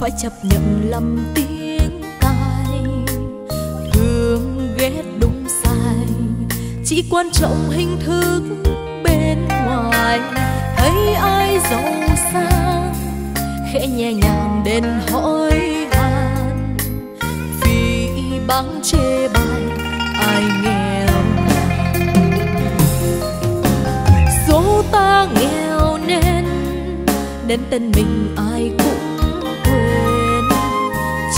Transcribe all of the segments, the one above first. phải chấp nhận lầm tiếng cay, thương ghét đúng sai chỉ quan trọng hình thức bên ngoài. Thấy ai giàu sang khẽ nhẹ nhàng đến hỏi han, vì báng chê bai ai nghèo. Số ta nghèo nên tên mình ai cũng quên,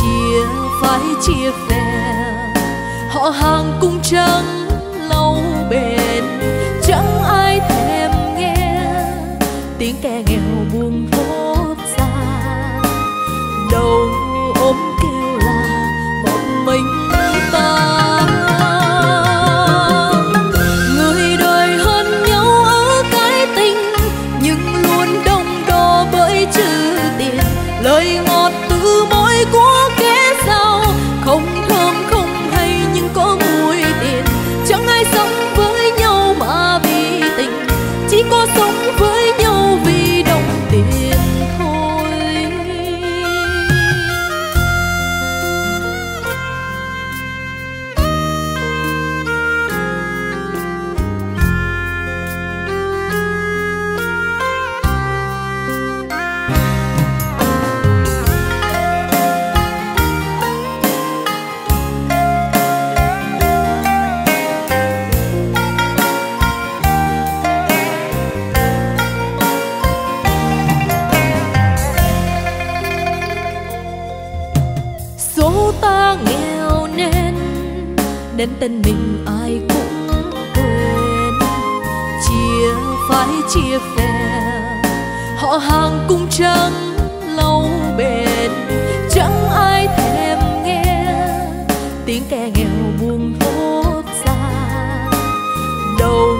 chia phái chia phe họ hàng cũng chẳng lâu bền. Chẳng ai thèm nghe tiếng kẻ nghèo buông thốt ra, đầu ôm kêu là một mình ta. Người đời hơn nhau ở cái tình, nhưng luôn đông đo bởi chữ tiền. Lời ngọt từ môi của kẻ giàu không thơm không hay nhưng có mùi tiền. Chẳng ai sống với nhau mà vì tình, chỉ có sống với nhau vì đồng tiền thôi. Đến tên mình ai cũng quên, chia phái chia phe họ hàng cũng chẳng lâu bền. Chẳng ai thèm nghe tiếng kẻ nghèo buông thốt ra, đầu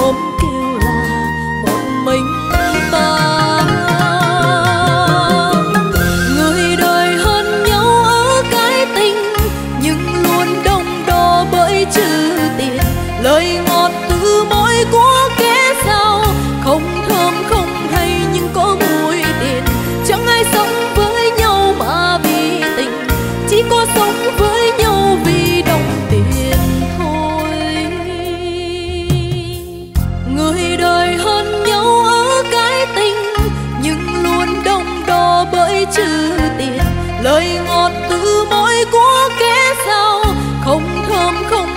ôm kêu là một mình ta. Lời ngọt từ môi của kẻ giàu không thơm không hay nhưng có mùi tiền. Chẳng ai sống với nhau mà vì tình, chỉ có sống với nhau vì đồng tiền thôi. Người đời hơn nhau ở cái tình, nhưng luôn đông đo bởi chữ tiền. Lời ngọt từ môi của kẻ giàu không thơm không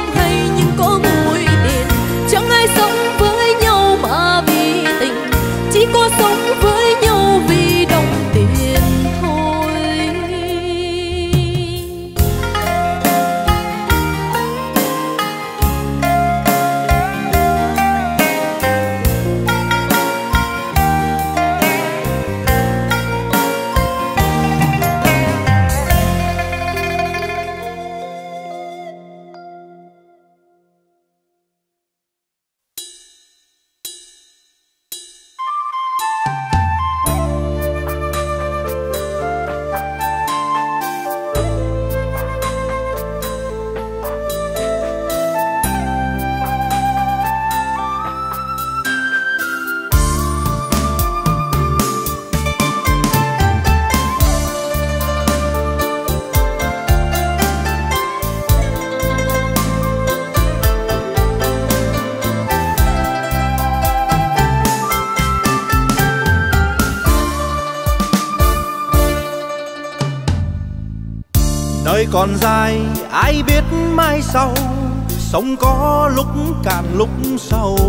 có mùi tiền. Chẳng ai sống với nhau mà vì tình, chỉ có sống với nhau vì đồng tiền thôi. Đời còn dài ai biết mai sau, sống có lúc cạn lúc sâu.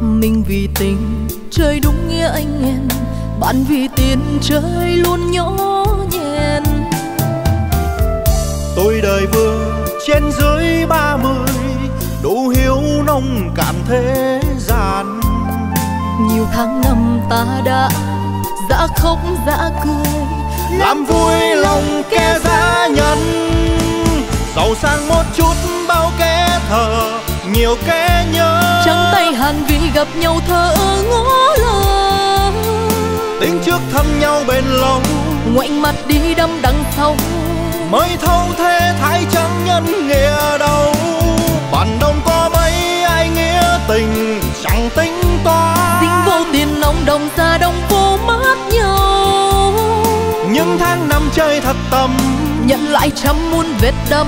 Mình vì tình chơi đúng nghĩa anh em, bạn vì tiền chơi luôn nhó nhèn. Tôi đời vừa trên dưới 30, đủ hiếu nông cạn thế gian. Nhiều tháng năm ta đã dã khóc dã cười, làm vui lòng kẻ giá nhân. Giàu sang một chút bao kẻ thờ, nhiều kẻ nhớ. Trắng tay hàn vi gặp nhau thơ ngó lờ, tính trước thăm nhau bên lòng, ngoảnh mặt đi đâm đằng sau, mới thâu thế thái trắng nhân nghĩa đâu. Bản đông có mấy ai nghĩa tình chẳng tính toán, dính vô tiền nông đồng ra đông vô mát nhau. chơi thật tâm, nhận lại chẳng muốn vết đâm.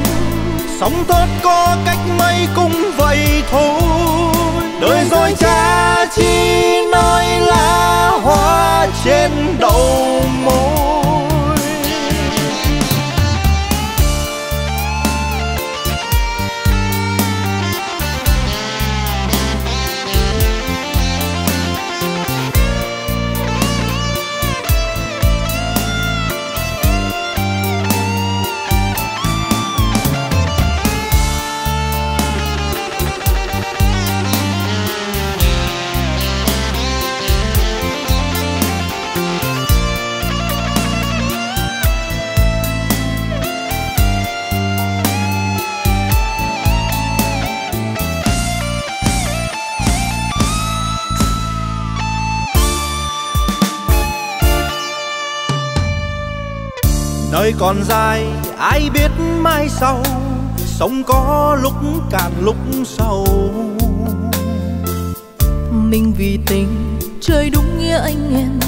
Sống tốt có cách mấy cũng vậy thôi. Đời rồi cha chi nói lá hoa trên đầu môi. Đời còn dài ai biết mai sau, sống có lúc cạn lúc sâu. Mình vì tình chơi đúng nghĩa anh em,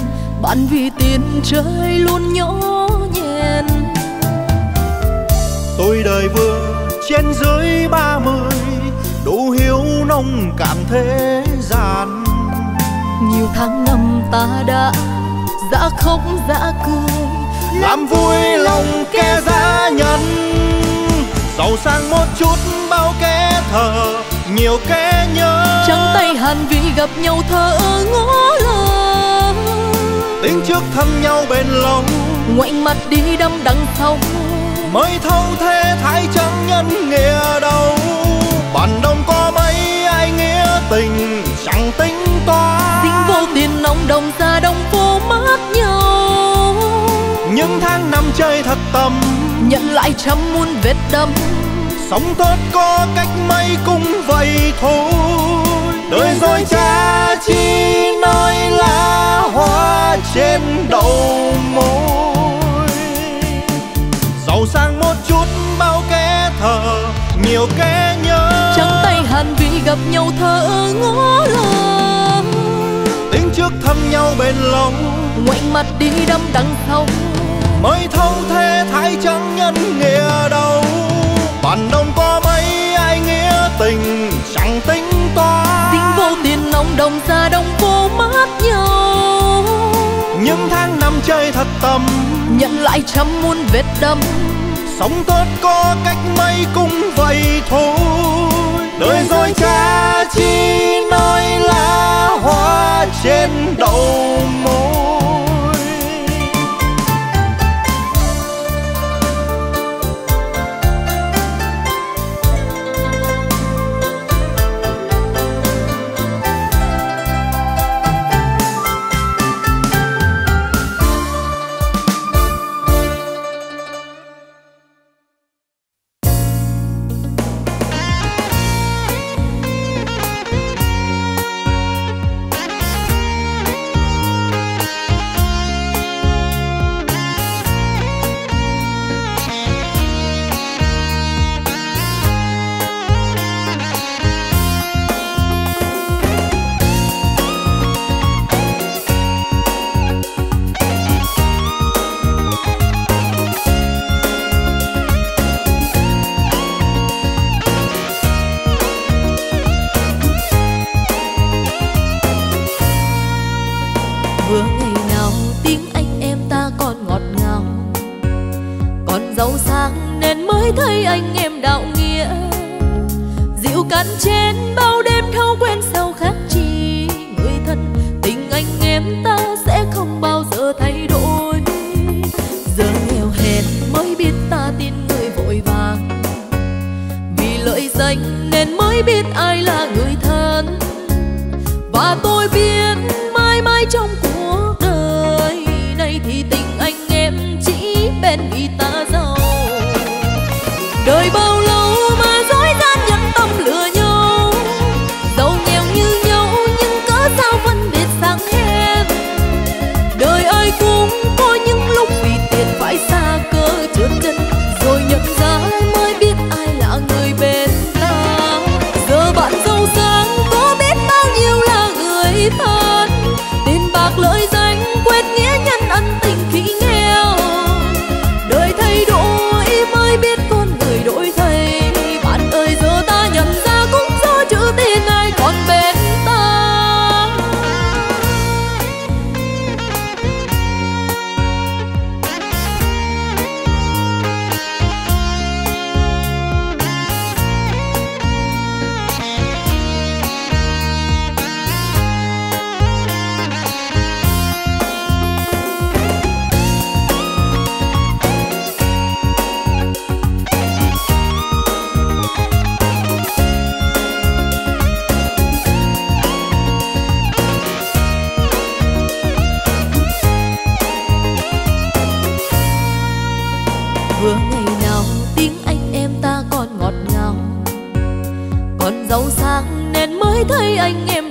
bạn vì tiền chơi luôn nhỗ nhèn. Tôi đời vừa trên dưới 30, đủ hiếu nông cảm thế gian. Nhiều tháng năm ta đã dã khóc dã cười, làm vui lòng kẻ dã nhân. Giàu sang một chút bao kẻ thờ, nhiều kẻ nhớ. Trắng tay Hàn Vĩ gặp nhau thơ ngó lơ. Tính trước thăm nhau bền lòng, ngoảnh mặt đi đâm đằng sau. Mới thâu thế thái trắng nhân nghĩa đâu. Bản đông có mấy ai nghĩa tình chẳng tính toán. Dính vô tiền nóng đồng ra đông phố mát nhau. Những tháng năm chơi thật tâm, nhận lại chẳng muốn vết đâm. Sống tốt có cách mấy cũng vậy thôi. Đời rồi cha chi nói lá hoa trên đầu môi. Giàu sang một chút bao kẻ thờ, nhiều kẻ nhớ. Trắng tay Hàn Vĩ gặp nhau thơ ngó lơ. Tính trước thăm nhau bên lòng, ngoảnh mặt đi đâm đằng sau. Mới thâu thế thái trắng nhân nghĩa đâu. Bản đông có mấy ai nghĩa tình chẳng tính toán. Dính vô tiền nông đồng ra đông vô mát nhau. Những tháng năm chơi thật tâm, nhận lại chẳng muốn vết đâm. Sống tốt có cách mấy cũng vậy thôi. Đời rồi cha chi nói lá hoa trên đầu môi. Oh.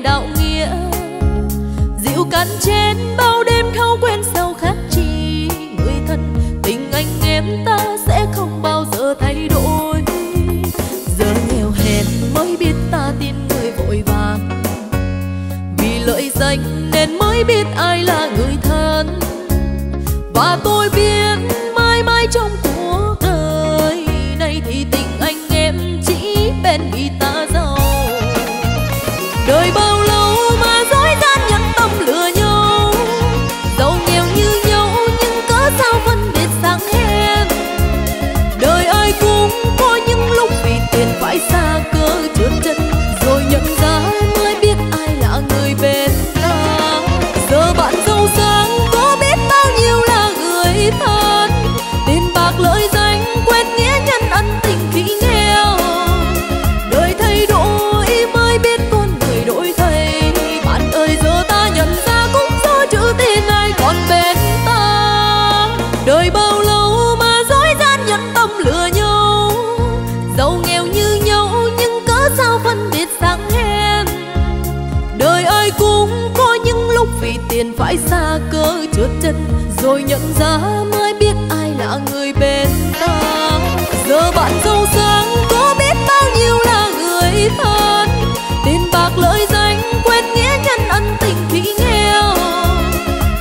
đạo nghĩa dịu cạn trên bao đêm thâu quên sao khác chi người thân. Tình anh em ta sẽ không bao giờ thay đổi, giờ nghèo hèn mới biết ta tin người vội vàng, vì lợi danh nên mới biết ai là người thân. Và tôi biết mãi mãi trong cuộc đời này thì tình anh em chỉ bên vì ta giàu. Đời bao lâu mà dối gian nhẫn tâm lừa nhau, giàu nghèo như nhau nhưng cớ sao phân biệt sang hèn. Đời ai cũng có những lúc vì tiền phải xa cơ trượt chân, rồi nhận ra mới biết ai là người bên ta. Giờ bạn giàu sang có biết bao nhiêu là người thân, tiền bạc lợi danh quên nghĩa nhân ân tình khi nghèo. Đời thay đổi mới biết con người đổi thay, bạn ơi giờ ta nhận ra cũng do chữ tin ai còn bên ta. Đời bao lâu mà dối gian nhẫn tâm lừa nhau, giàu nghèo như nhau nhưng cớ sao phân biệt sang hèn. Đời ai cũng có những lúc vì tiền phải xa cơ trượt chân, rồi nhận ra mới biết ai là người bên ta. Giờ bạn giàu sang có biết bao nhiêu là người thân, tiền bạc lợi danh quên nghĩa nhân ân tình khi nghèo.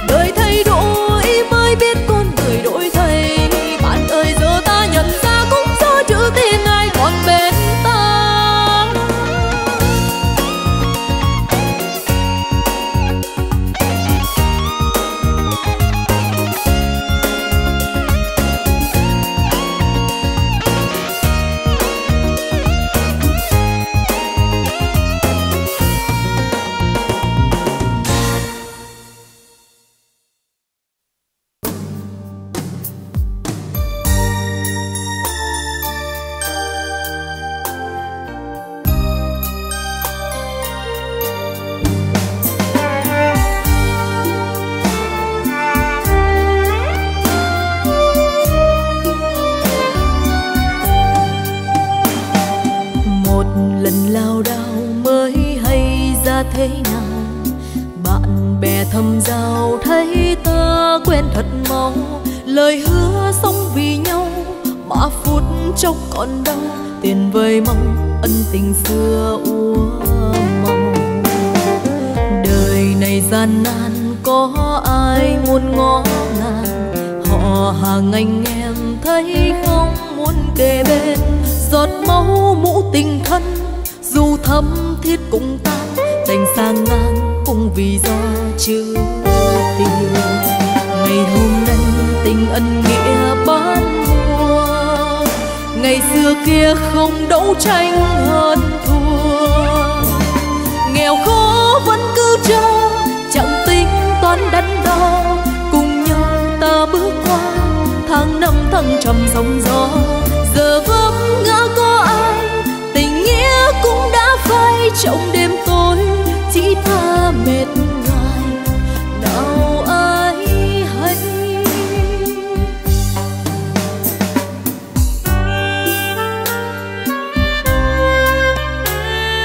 Đời thay đổi mới biết con người đổi thay, bạn ơi giờ ta nhận ra cũng do chữ tin ai còn bên ta. Tình xưa úa màu đời này gian nan, có ai muốn ngó ngàng. Họ hàng anh em thấy không muốn kề bên, giọt máu mũ tình thân dù thấm thiết cũng tan, đành sang ngang cũng vì do chữ tình. Ngày hôm nay tình ân nghĩa bán mua, ngày xưa kia không đấu tranh hơn thua. Nghèo khó vẫn cứ chờ, chẳng tính toán đắn đo, cùng nhau ta bước qua tháng năm thăng trầm sóng gió. Giờ vấp ngã có ai, tình nghĩa cũng đã phai trong đêm tối, chỉ ta mệt nhoài nào ai.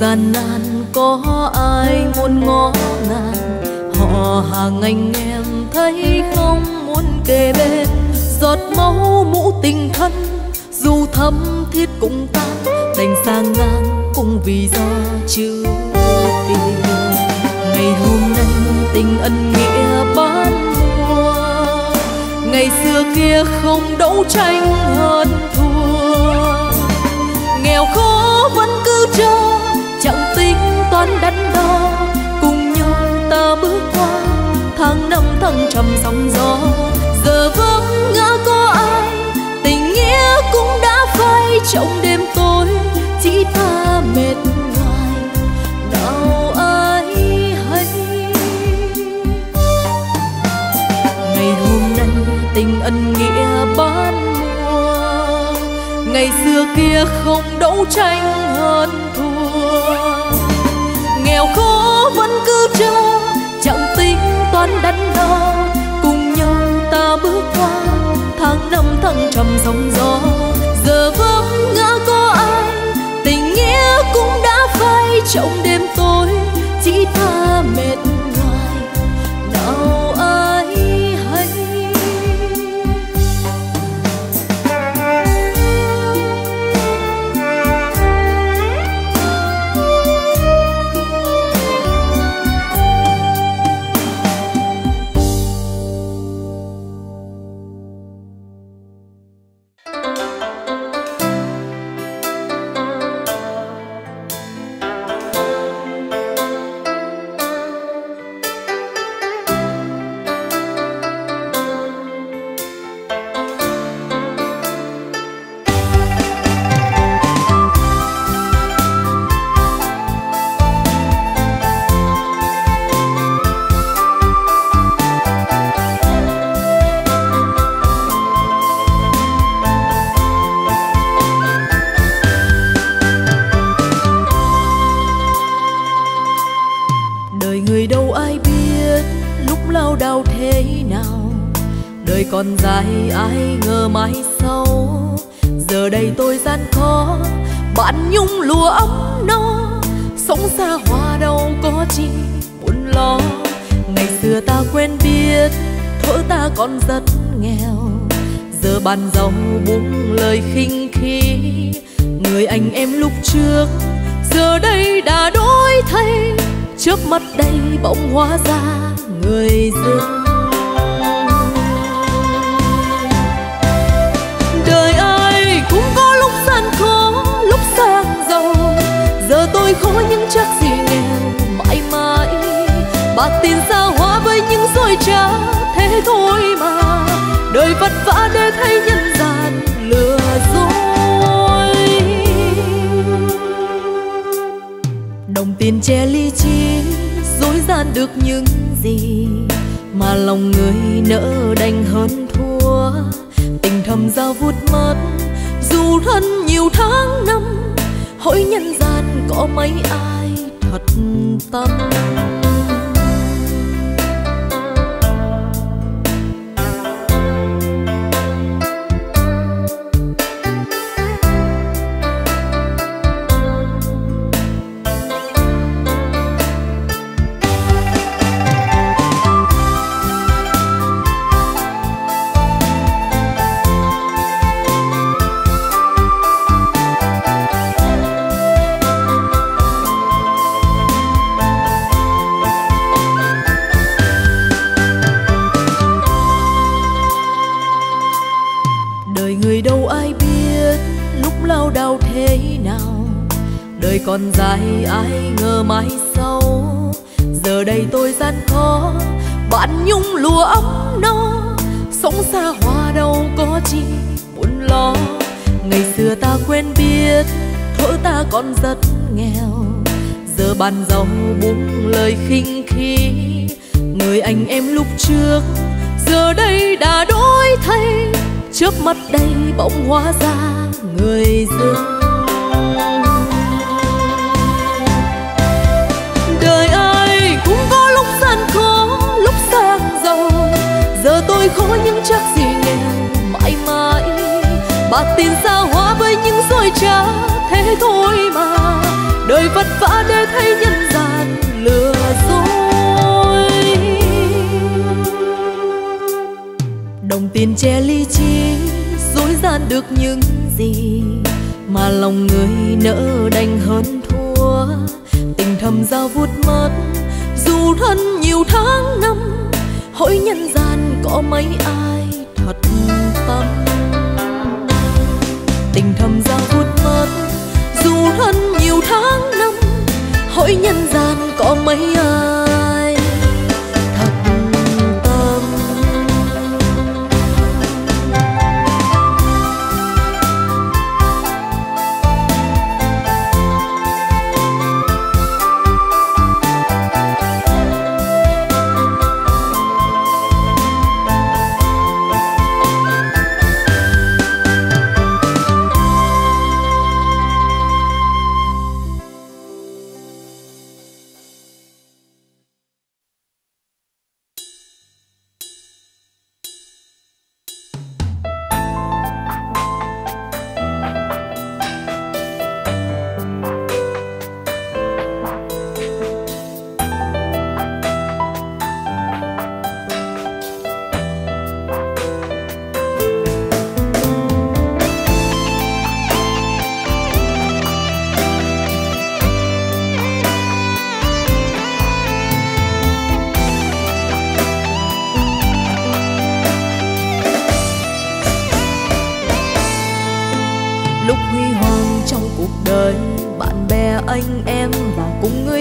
Gian nan có ai muốn ngó ngàng, họ hàng anh em thấy không muốn kề bên, giọt máu mũ tình thân dù thấm thiết cũng tan, đành sang ngang cũng vì do chữ tình. Ngày hôm nay tình ân nghĩa bán mua, ngày xưa kia không đấu tranh hơn thua. Nghèo khó vẫn cứ chờ, chẳng tính toán đắn đo, cùng nhau ta bước qua tháng năm thăng trầm sóng gió. Giờ vấp ngã có ai, tình nghĩa cũng đã phai trong đêm tối, chỉ ta mệt nhoài nào ai hay. Ngày hôm nay tình ân nghĩa bán mua, ngày xưa kia không đấu tranh hơn thua. trong đêm tối chỉ tha mệt ngoài nào ai hay. Còn dài ai ngờ mai sau, giờ đây tôi gian khó bạn nhung lụa ấm no. Sống xa hoa đâu có chi buồn lo, ngày xưa ta quen biết thuở ta còn rất nghèo. Giờ bàn giàu buông lời khinh khi, người anh em lúc trước giờ đây đã đổi thay. Trước mắt đây bỗng hóa ra người dưng. Cũng có lúc gian khó, lúc sang giàu. Giờ tôi khó nhưng chắc gì nghèo mãi mãi. Bạc tiền xa hóa với những dối trá, thế thôi mà. Đời vất vả để thấy nhân gian lừa dối. Đồng tiền che ly chi, dối gian được những gì mà lòng người nỡ đành hơn thua. Tình thầm giao vuốt mất dù thân nhiều tháng năm, hỡi nhân gian có mấy ai thật tâm. Còn dài ai ngờ mai sau, giờ đây tôi gian khó bạn nhung lụa ấm no. Sống xa hoa đâu có chi buồn lo, ngày xưa ta quen biết thuở ta còn rất nghèo. Giờ bàn giàu buông lời khinh khi, người anh em lúc trước giờ đây đã đổi thay. Trước mắt đây bỗng hóa ra người dưng. Giờ tôi khó nhưng chắc gì nghèo mãi mãi. Bạc tiền xa hóa với những dối trá, thế thôi mà. Đời vất vả để thấy nhân gian lừa dối. Đồng tiền che ly chi, dối gian được những gì mà lòng người nỡ đành hơn thua. Tình thầm giao vuốt mất dù thân nhiều tháng năm, hỡi nhân gian có mấy ai thật tâm. Tình thầm giao vuốt mất dù thân nhiều tháng năm, hỡi nhân gian có mấy ai thật tâm.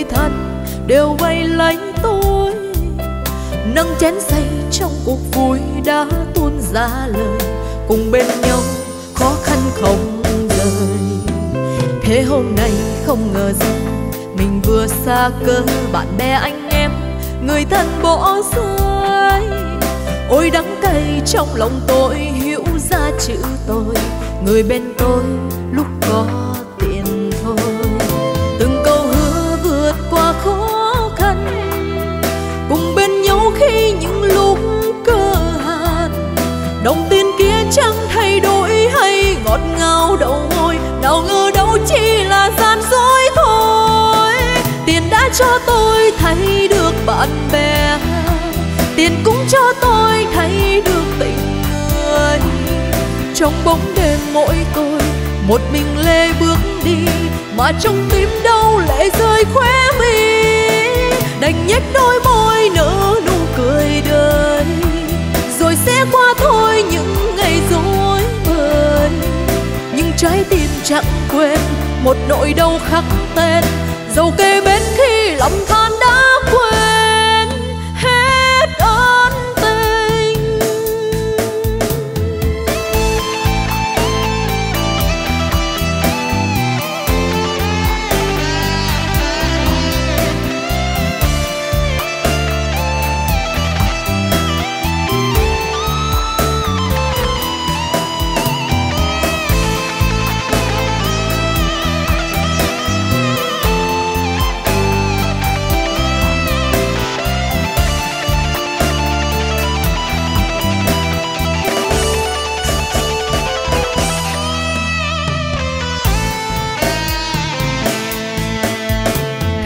người thân đều vây lấy tôi, nâng chén say trong cuộc vui đã tuôn ra lời, cùng bên nhau khó khăn không rời. Thế hôm nay không ngờ rằng mình vừa xa cơ bạn bè anh em, người thân bỏ rơi. Ôi đắng cay trong lòng tôi hiểu ra chữ tôi, người bên tôi lúc có tiền thôi. Từng câu hứa vượt qua khó khăn, cùng bên nhau khi những lúc cơ hàn. Đồng tiền kia chẳng thay đổi hay ngọt ngào đầu môi, nào ngờ đâu chỉ là gian dối thôi. Tiền đã cho tôi thấy được bạn bè, tiền cũng cho tôi thấy được tình người. Trong bóng đêm mỗi tôi một mình lê bước đi, mà trong tim đau lệ rơi khóe mi. Đành nhếch đôi môi nở nụ cười đời, rồi sẽ qua thôi những ngày dối bời. Nhưng trái tim chẳng quên một nỗi đau khắc tên, dẫu kề bên khi lòng than đã quên.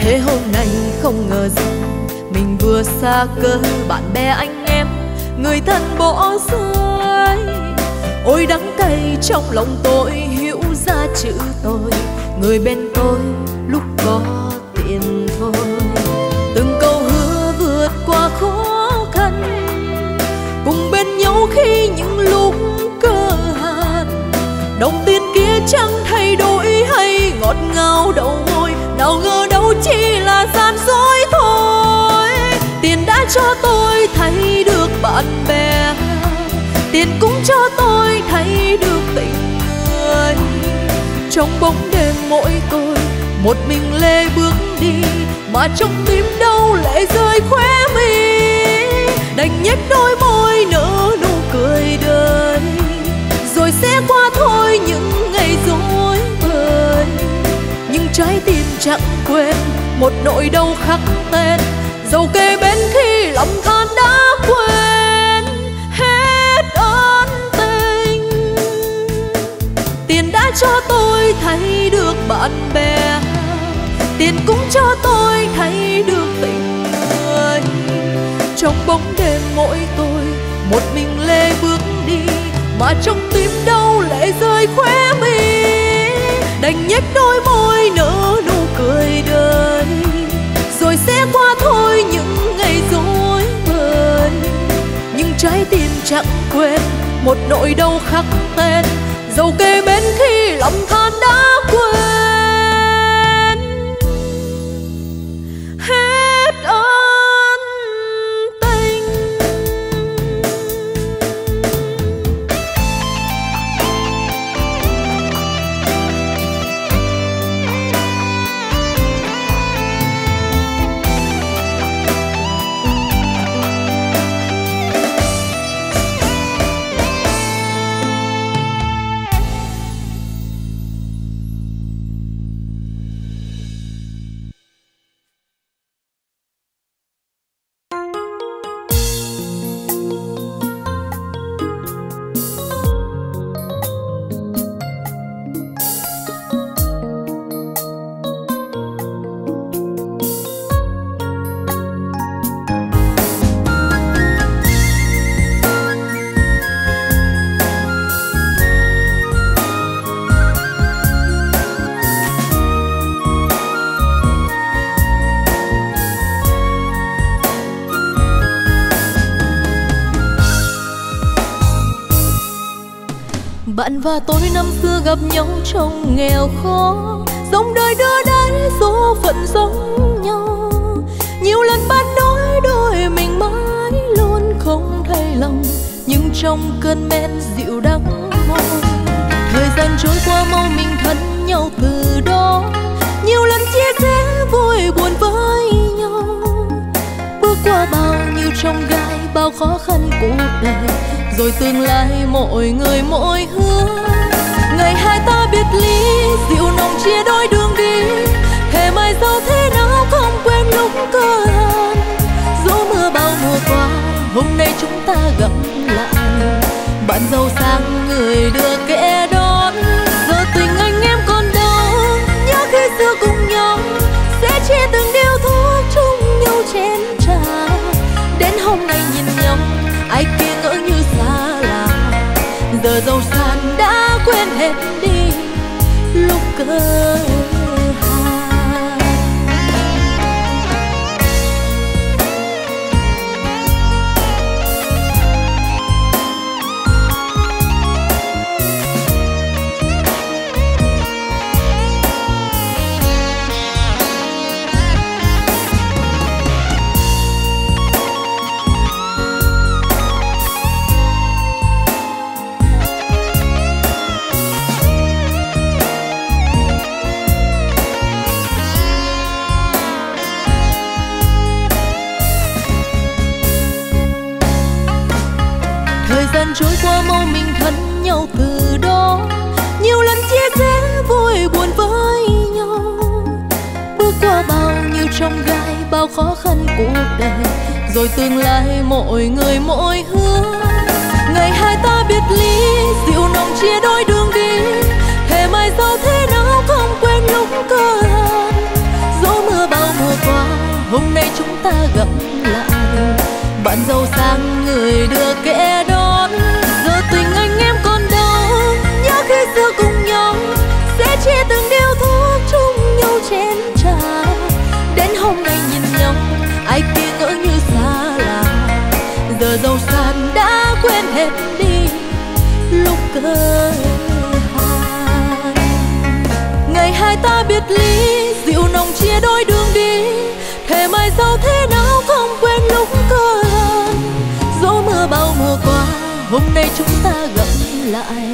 Thế hôm nay không ngờ rằng mình vừa xa cơ bạn bè anh em, người thân bỏ rơi. Ôi đắng cay trong lòng tôi hiểu ra chữ tôi, người bên tôi lúc có tiền thôi. Từng câu hứa vượt qua khó khăn, cùng bên nhau khi những lúc cơ hàn. Đồng tiền kia chẳng thay đổi hay ngọt ngào đầu môi, nào ngờ đâu chỉ là gian dối thôi. Tiền đã cho tôi thấy được bạn bè, tiền cũng cho tôi thấy được tình người. Trong bóng đêm mỗi tôi một mình lê bước đi, mà trong tim đau lệ rơi khóe mi. Đành nhếch đôi môi nở nụ cười đời, rồi sẽ qua thôi những ngày dối bời. Nhưng trái tim chẳng quên một nỗi đau khắc tên, dẫu kề bên khi lòng than đã quên hết ân tình. Tiền đã cho tôi thấy được bạn bè, tiền cũng cho tôi thấy được tình người. Trong bóng đêm mỗi tôi một mình lê bước đi, mà trong tim đau lệ rơi khóe mi. Đành nhếch đôi môi nở nụ cười đời, rồi sẽ qua thôi những ngày dối bời. Nhưng trái tim chẳng quên một nỗi đau khắc tên, dẫu kề bên khi lòng than đã quên hết ân tình. Bạn và tôi năm xưa gặp nhau trong nghèo khó, dòng đời đưa đến số phận giống nhau. trong cơn men dịu đắng mong. Thời gian trôi qua mau mình thân nhau từ đó, nhiều lần chia sẻ vui buồn với nhau. Bước qua bao nhiêu trong gai, bao khó khăn cuộc đời, rồi tương lai mỗi người mỗi hướng. Ngày hai ta biệt ly, dịu nồng chia đôi đường đi. Thề mai sau thế nào không quên lúc cơ hàn. Dẫu mưa bao mùa qua, hôm nay chúng ta gặp lại. Bạn giàu sang người đưa kẻ đón. Giờ tình anh em còn đâu, nhớ khi xưa cùng nhau. Sẽ chia từng điều thuốc chung nhau chén trà. Đến hôm nay nhìn nhau, ai kia ngỡ như xa lạ. Giờ giàu sang đã quên hết đi lúc cơ. Trôi qua mau mình thân nhau từ đó, nhiều lần chia sẻ vui buồn với nhau. Bước qua bao nhiêu trong gai, bao khó khăn cuộc đời, rồi tương lai mỗi người mỗi hướng. Ngày hai ta biệt ly, dịu nồng chia đôi đường đi. Thề mai sau thế nào không quên lúc cơ hàn. Dẫu mưa bao mùa qua, hôm nay chúng ta gặp lại. Bạn giàu sang người đưa kẻ đó. Tình anh em còn đâu, nhớ khi xưa cùng nhau. Sẽ chia từng điều thuốc chung nhau chén trà. Đến hôm nay nhìn nhau, ai kia ngỡ như xa lạ. Giờ giàu sang đã quên hết đi lúc cơ hàn. Ngày hai ta biệt ly, dịu nồng chia đôi đường đi. Thề mai sau thế nào không quên lúc cơ hàn. Dẫu mưa bao mùa qua, hôm nay chúng ta gặp lại.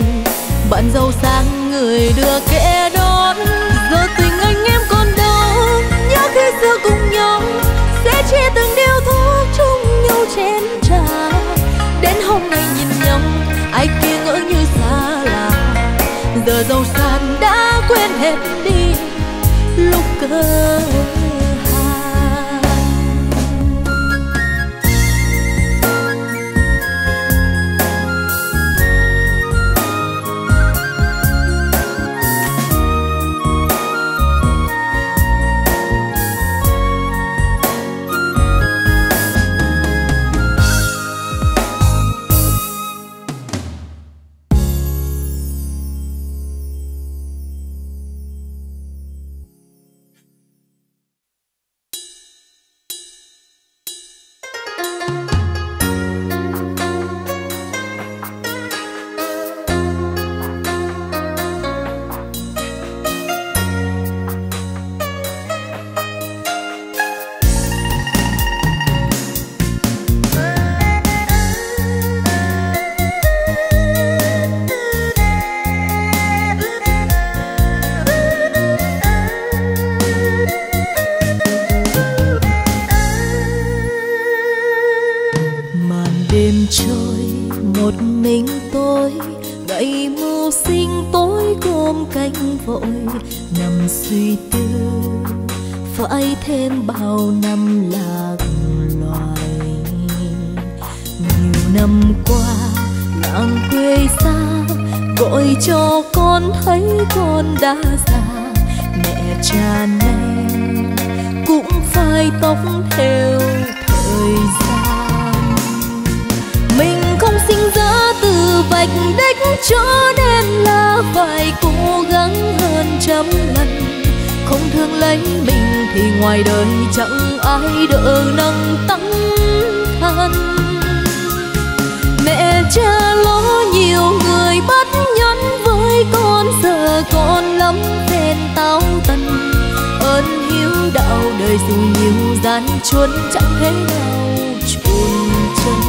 Bạn giàu sang người đưa kẻ đón. Giờ tình anh em còn đâu, nhớ khi xưa cùng nhau. Sẽ chia từng điều thuốc chung nhau chén trà. Đến hôm nay nhìn nhau, ai kia ngỡ như xa lạ. Giờ giàu sang đã quên hết đi lúc cơ. Chuôn chẳng thế nào chôn chân.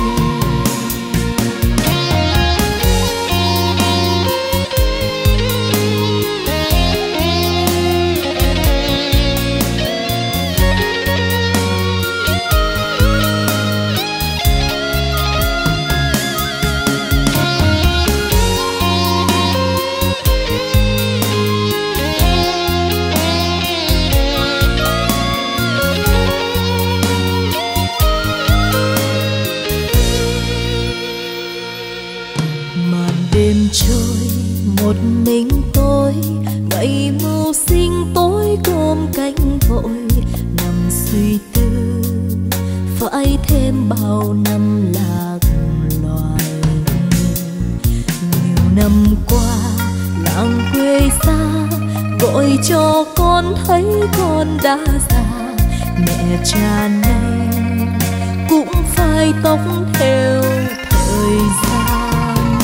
thêm bao năm lạc loài. Nhiều năm qua làng quê xa, vội cho con thấy con đã già. Mẹ cha này cũng phai tóc theo thời gian.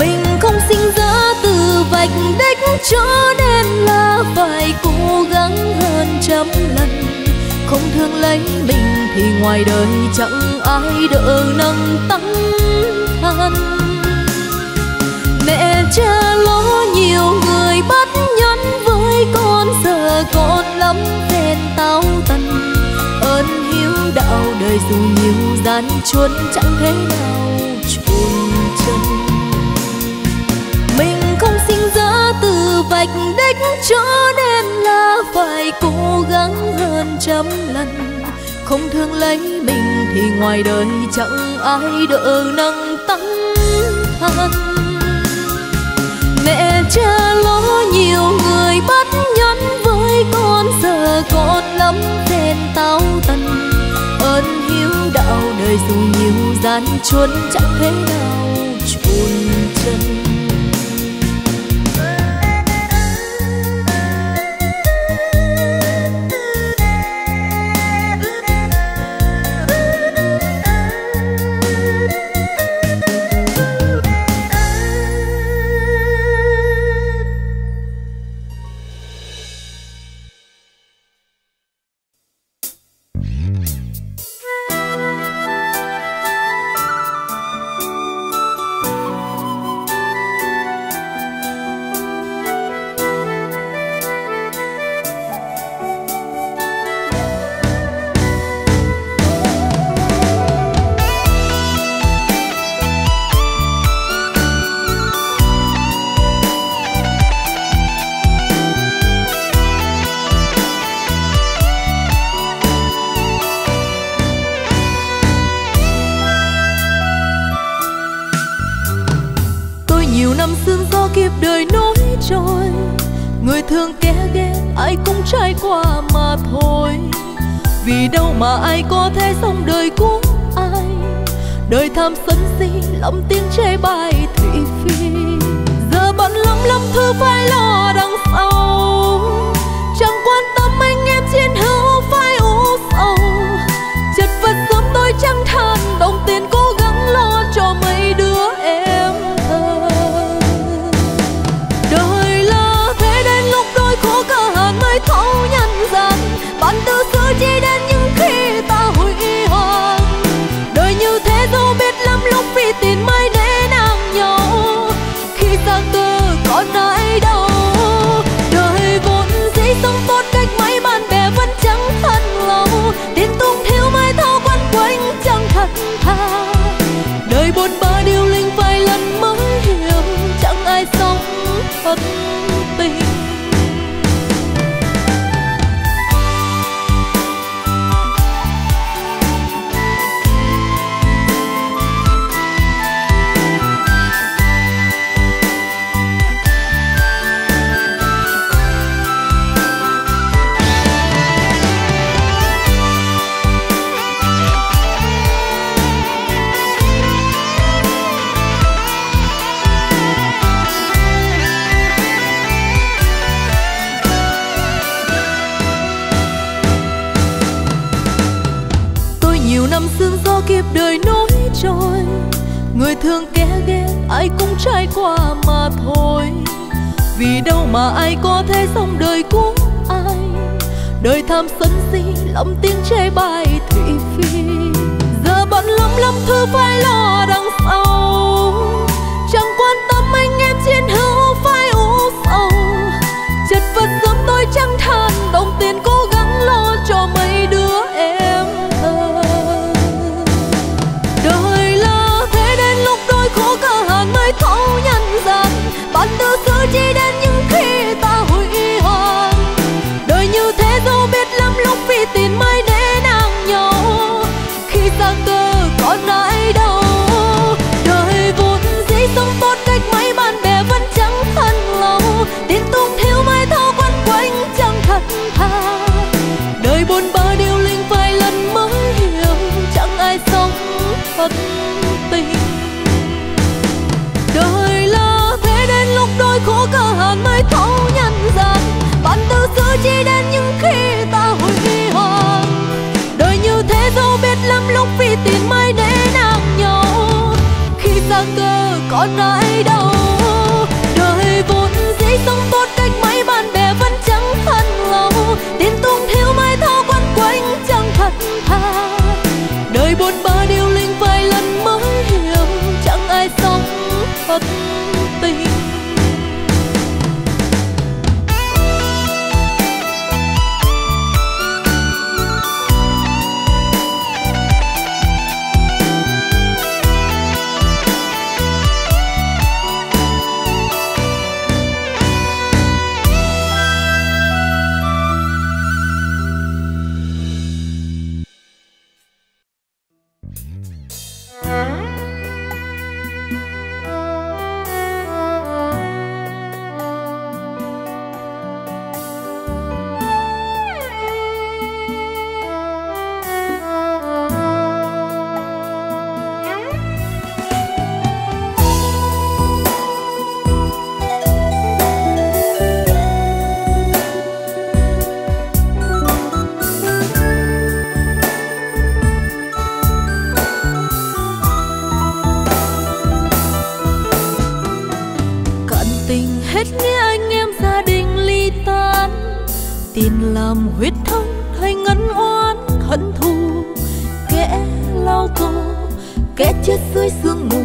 Mình không sinh ra từ vạch đích, cho nên là phải cố gắng hơn trăm lần. Không thương lấy mình thì ngoài đời chẳng ai đỡ nâng tấm thân. Mẹ cha lỗ nhiều người bất nhân với con, giờ con lắm phen táo tần. Ơn hiếu đạo đời dù nhiều gian chuôn chẳng thế nào chôn chân. Mình không sinh ra từ vạch đích, cho nên là phải cố gắng hơn trăm lần. Không thương lấy mình thì ngoài đời chẳng ai đỡ nâng tấm thân. Mẹ cha lỗ nhiều người bất nhân với con, giờ con lắm phen táo tần. Ơn hiếu đạo đời dù nhiều gian chuôn chẳng thế nào chôn chân. Mà ai có thể sống đời của ai, đời tham sân si lòng tiếng chê bai thị phi. Giờ bận lắm thứ phải lo đằng sau, chẳng quan tâm anh em chiến hữu phải ố sầu. Chật vật sớm tôi chẳng than đồng tiền, cố gắng lo cho mấy đứa em thơ. Đời là thế đến lúc đôi khổ cả hàng mới thấu nhân gian. Bạn từ xưa chỉ đến những khi ta hồi y hoàng. Đời như thế dẫu biết lắm lúc vì tình mới nể nàng nhau, khi ta cơ còn ai đâu. Đời vốn dĩ sống tốt cách mấy bạn bè vẫn chẳng thân lâu. Tiền tung thiếu mai thao quanh quanh chẳng thật tha. Đời buồn bã điêu linh vài lần mới hiểu, chẳng ai sống thật tình. Đời nối trôi, người thương kẻ ghét ai cũng trải qua mà thôi. Vì đâu mà ai có thể sống đời của ai, đời tham sân si lắm tiếng chê bai thị phi. Giờ bận lắm thứ phải lo đằng sau, chẳng quan tâm anh em chiến hữu phải ố sầu. Chật vật sớm tôi chẳng than đồng tiền, cố gắng lo cho mấy đứa em thơ. Khổ cả hàng mới thấu nhân gian, bạn từ xưa chỉ đến những khi ta hồi y hoàng. Đời như thế dẫu biết lắm lúc vì tình mới nể nàng nhau, khi ta cơ còn ai đâu. thất tình. Đời là thế, đến lúc đôi khổ cơ hàn mới thấu nhân gian. Bạn tự giữ chỉ đến những khi ta huy hoàng. Đời như thế dẫu biết lắm lúc vì tình mới để nàng nhau. Khi xa cơ còn ai đâu. Đời vốn dĩ sống tốt cách mấy bạn bè vẫn chẳng thân lâu. Tin tung thiếu mai thao quanh quanh chẳng thật tha. Đời buồn bã điêu linh vài lần mới hiểu chẳng ai sống thật tình. Huyết thống hay ngân oán hận thù, kẻ lao tù kẻ chết dưới sương mù.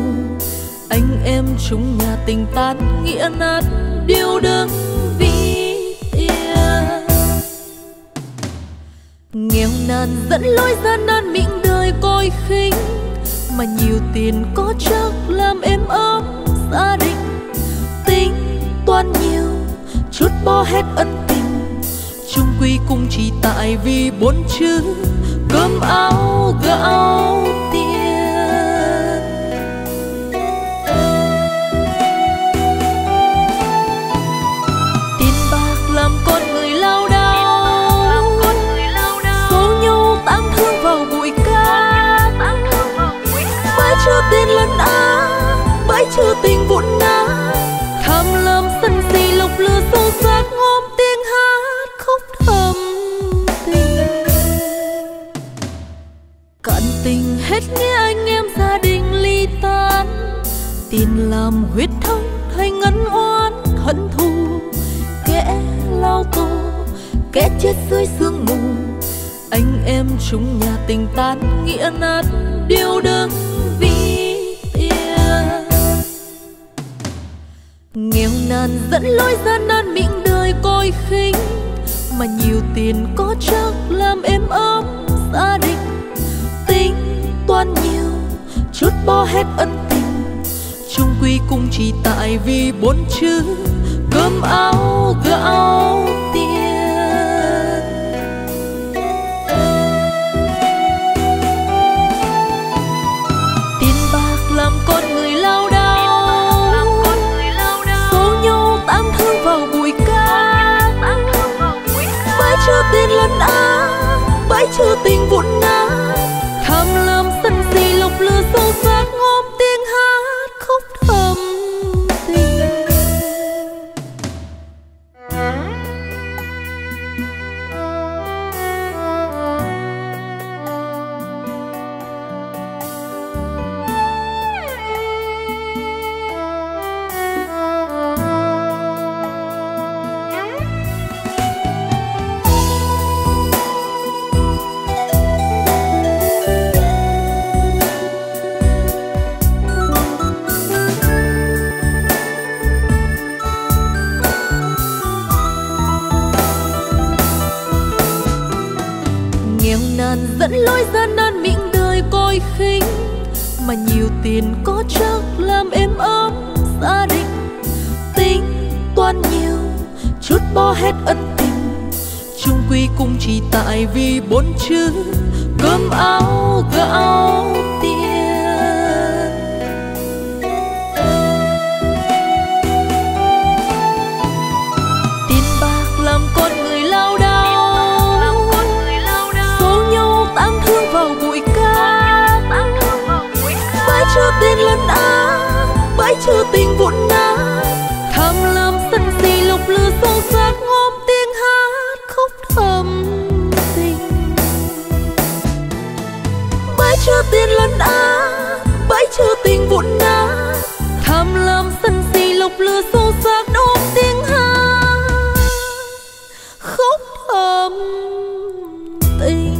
Anh em chung nhà tình tan nghĩa nát, điều đương vì tiền nghèo nàn dẫn lối gian nan, miệng đời coi khinh. Mà nhiều tiền có chắc làm êm ấm gia đình, tính toán nhiều chút bỏ hết ân tình. Chung quy cũng chỉ tại vì bốn chữ cơm áo gạo tiền. Tiền bạc làm con người lao đao, số nhau tan thương vào bụi cát. Bãi chưa tiền lần á, bãi chưa tình vụn ná. Tham lam sân si lộc lừa sâu sát ngom tiếng hát thầm tình. Cạn tình hết nghĩa anh em gia đình ly tan. Tiền làm huyết thống hay ngân oán hận thù, kẻ lao tù kẻ chết dưới sương mù. Anh em chung nhà tình tan nghĩa nát, điều đương vì tiền nghèo nàn dẫn lối gian nan, miệng đời coi khinh. Mà nhiều tiền có chắc làm êm ấm gia đình, tính toán nhiều chút bỏ hết ân tình. Chung quy cũng chỉ tại vì bốn chữ cơm áo gạo tiền. Tiền bạc làm con người lao đao, số nhau tan thương vào bụi cát. Bãi chưa tiền lần á, bãi chưa tình vụn ná. Tham lam sân si lộc lừa sâu sát ngom tiếng hát khóc thầm tình. Dẫn lối gian nan, miệng đời coi khinh. Mà nhiều tiền có chắc làm êm ấm gia đình, tính toán nhiều chút bỏ hết ân tình. Chung quy cũng chỉ tại vì bốn chữ cơm áo gạo tiền. Tiền bạc làm con người lao đao, tan thương vào bụi cát. chưa tình vụn ná tham lam sân si lục lư sâu sắc ôm tiếng hát khúc thầm tình. Bãi chưa tiền lần á, bãi chưa tình vụn ná tham lam sân si lục lư sâu sắc ôm tiếng hát khúc thầm tình.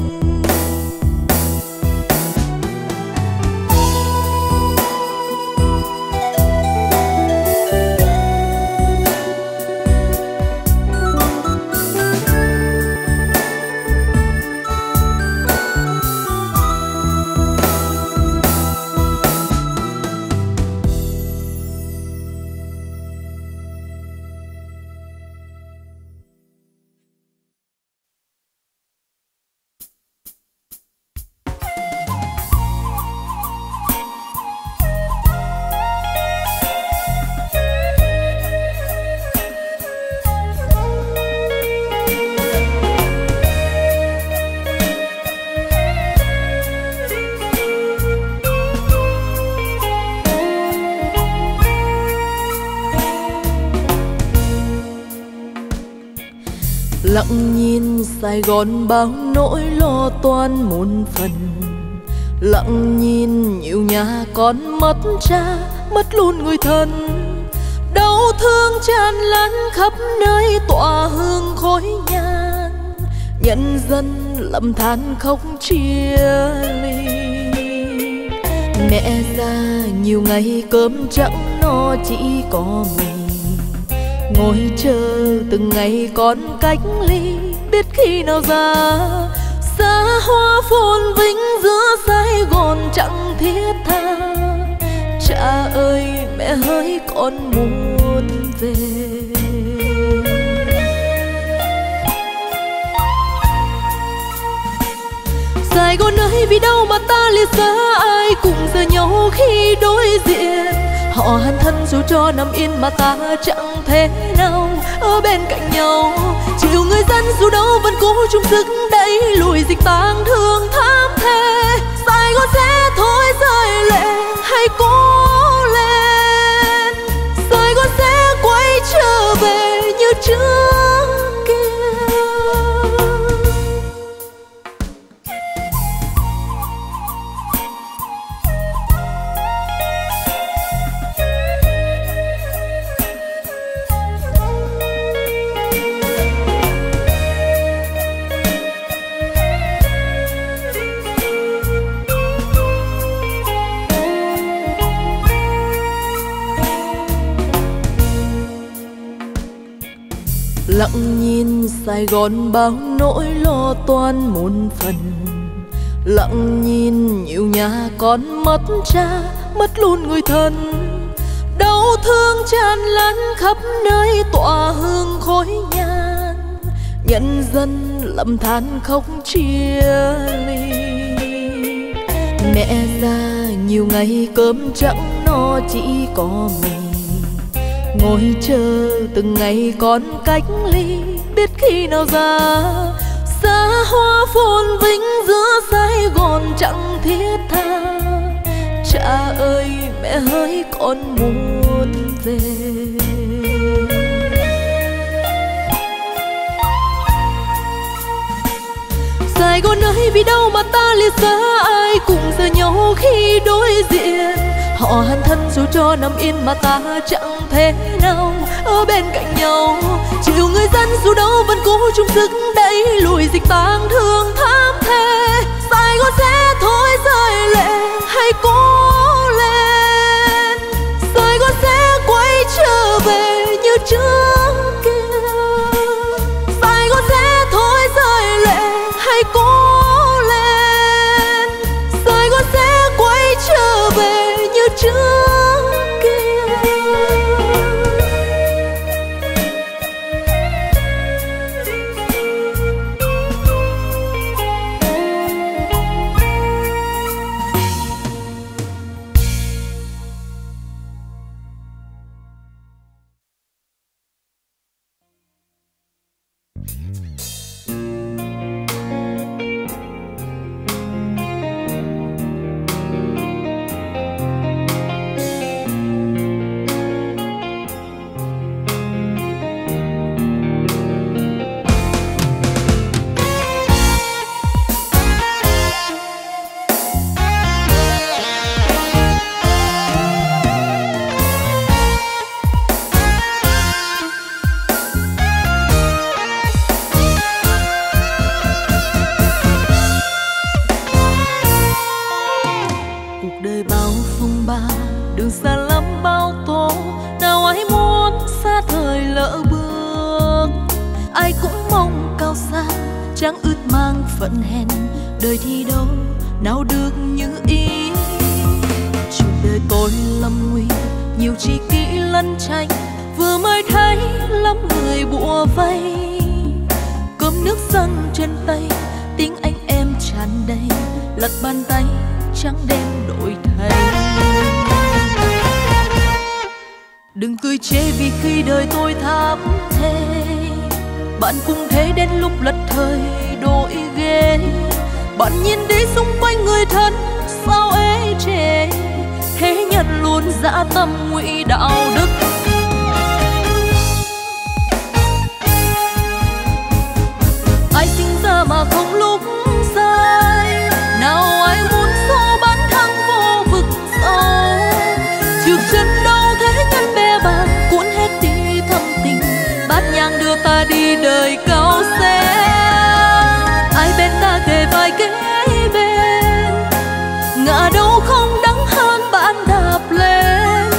Lặng nhìn Sài Gòn bao nỗi lo toan muôn phần, lặng nhìn nhiều nhà con mất cha mất luôn người thân, đau thương tràn lan khắp nơi tỏa hương khói nhang, nhân dân lầm than không chia ly. Mẹ già nhiều ngày cơm chẳng no chỉ có mình, ngồi chờ từng ngày con cách ly biết khi nào ra. Xa hoa phồn vinh giữa Sài Gòn chẳng thiết tha, cha ơi mẹ hỡi con muốn về. Sài Gòn ơi vì đâu mà ta lìa xa, ai cũng rời nhau khi đối diện. Họ hàn thân dù cho nằm yên mà ta chẳng thế nào ở bên cạnh nhau. Chiều người dân dù đâu vẫn cố chung sức đẩy lùi dịch tang thương thảm thê. Sài Gòn sẽ thôi rơi lệ, hãy cố lên. Sài Gòn sẽ quay trở về như trước kia. Lặng nhìn Sài Gòn bao nỗi lo toan muôn phần, lặng nhìn nhiều nhà con mất cha mất luôn người thân, đau thương tràn lan khắp nơi tỏa hương khói nhang, nhân dân lầm than không chia ly. Mẹ già nhiều ngày cơm chẳng no chỉ có mình, ngồi chờ từng ngày con cách ly biết khi nào ra. Xa hoa phồn vinh giữa Sài Gòn chẳng thiết tha, cha ơi mẹ hỡi con muốn về. Sài Gòn ơi vì đâu mà ta lìa xa, ai cũng rời nhau khi đối diện. Họ hàn thân dù cho nằm yên mà ta chẳng thế nào ở bên cạnh nhau. Chiều người dân dù đâu vẫn cố chung sức đẩy lùi dịch tang thương thảm thê. Sài Gòn sẽ thôi rơi lệ, hãy cố lên. Sài Gòn sẽ quay trở về như trước kia. Sài Gòn sẽ thôi rơi lệ, hãy cố lên. Sài Gòn sẽ quay trở về như trước kia. mang phận hèn đời thi đấu nào được như ý. Chuyện đời tôi lâm nguy nhiều tri kỷ lẩn tránh, vừa mới thấy lắm người bủa vây. Cơm nước dâng trên tay, tiếng anh em tràn đầy, lật bàn tay trắng đêm đổi thay. Đừng cười chê vì khi đời tôi thảm thề, bạn cũng thế đến lúc lật thời đổi ghế. Bạn nhìn đi xung quanh người thân sao ế chề, thế nhận luôn dã tâm ngụy đạo đức. Ai sinh ra mà không lúc sai, nào ai muốn xô bán thăng vô vực sâu. Trượt chân đâu thế nhân bè bạc, cuốn hết đi thâm tình, bát nhang đưa ta đi đời cao xe. Ai bên ta kề vai kề bên, ngã đâu không đắng hơn bạn đạp lên.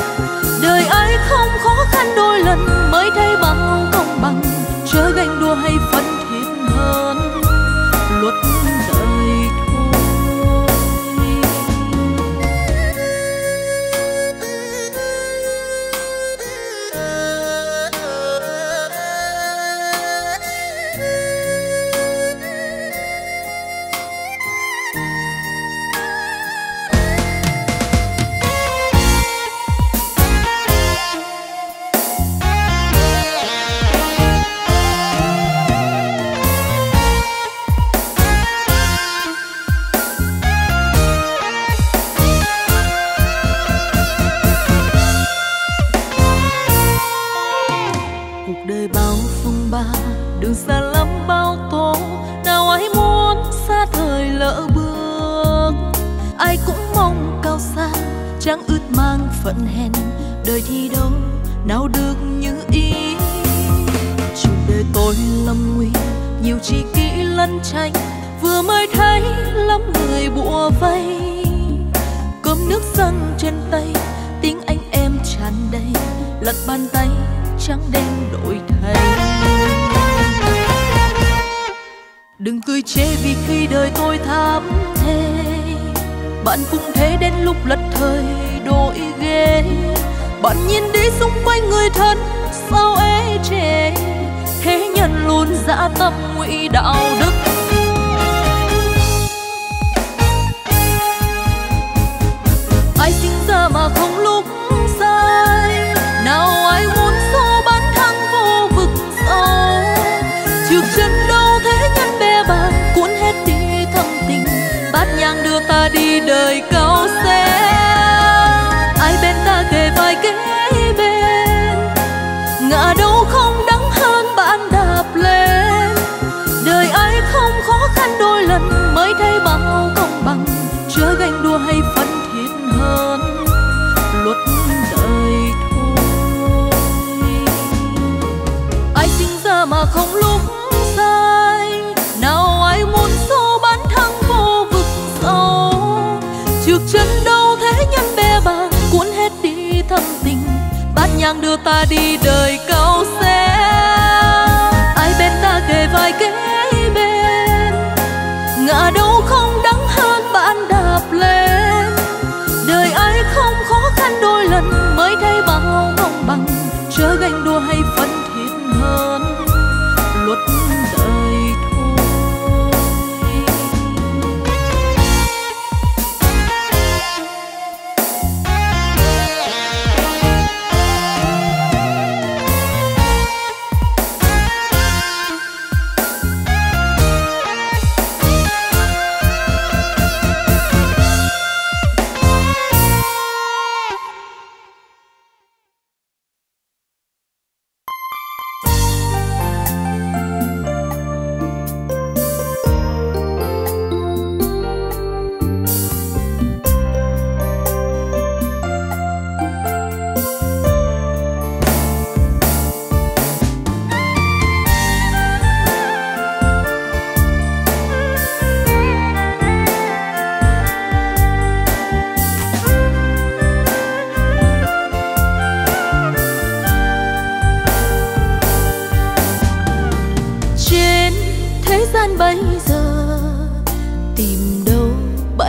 Đời ai không khó khăn đôi lần, mới thấy bằng công bằng, chớ ganh đua hay phân.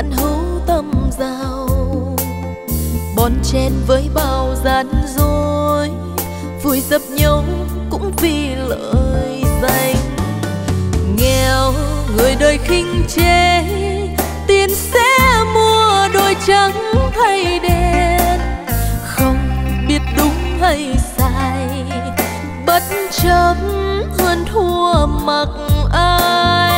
bạn hữu tâm giao, bon chen với bao gian dối, vùi dập nhau cũng vì lợi danh. Nghèo người đời khinh chê, tiền sẽ mua đôi trắng hay đen, không biết đúng hay sai, bất chấp hơn thua mặc ai.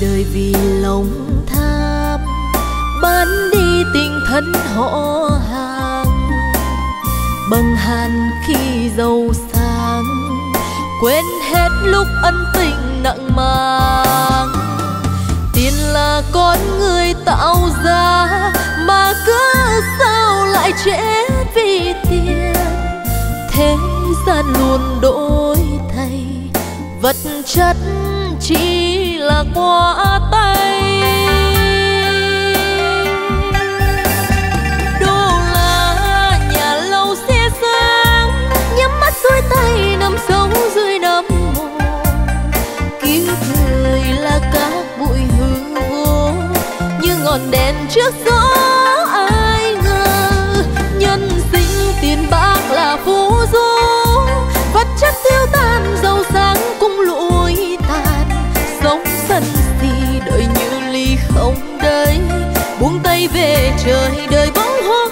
Đời vì lòng tham bán đi tình thân họ hàng, bằng hàn khi giàu sang, quên hết lúc ân tình nặng mang. Tiền là con người tạo ra, mà cứ sao lại chết vì tiền. Thế gian luôn đổi thay, vật chất chỉ là qua tay. Đô la nhà lâu xe sang, nhắm mắt xuôi tay nằm sâu dưới nấm mồ. Kiếp người là các bụi hư vô, như ngọn đèn trước gió ai ngờ. Nhân sinh tiền bạc là phù du, vật chất tiêu tan giàu sang cũng lụi tàn. Sống sân si đời như ly không đấy, buông tay về trời đời bóng hoa.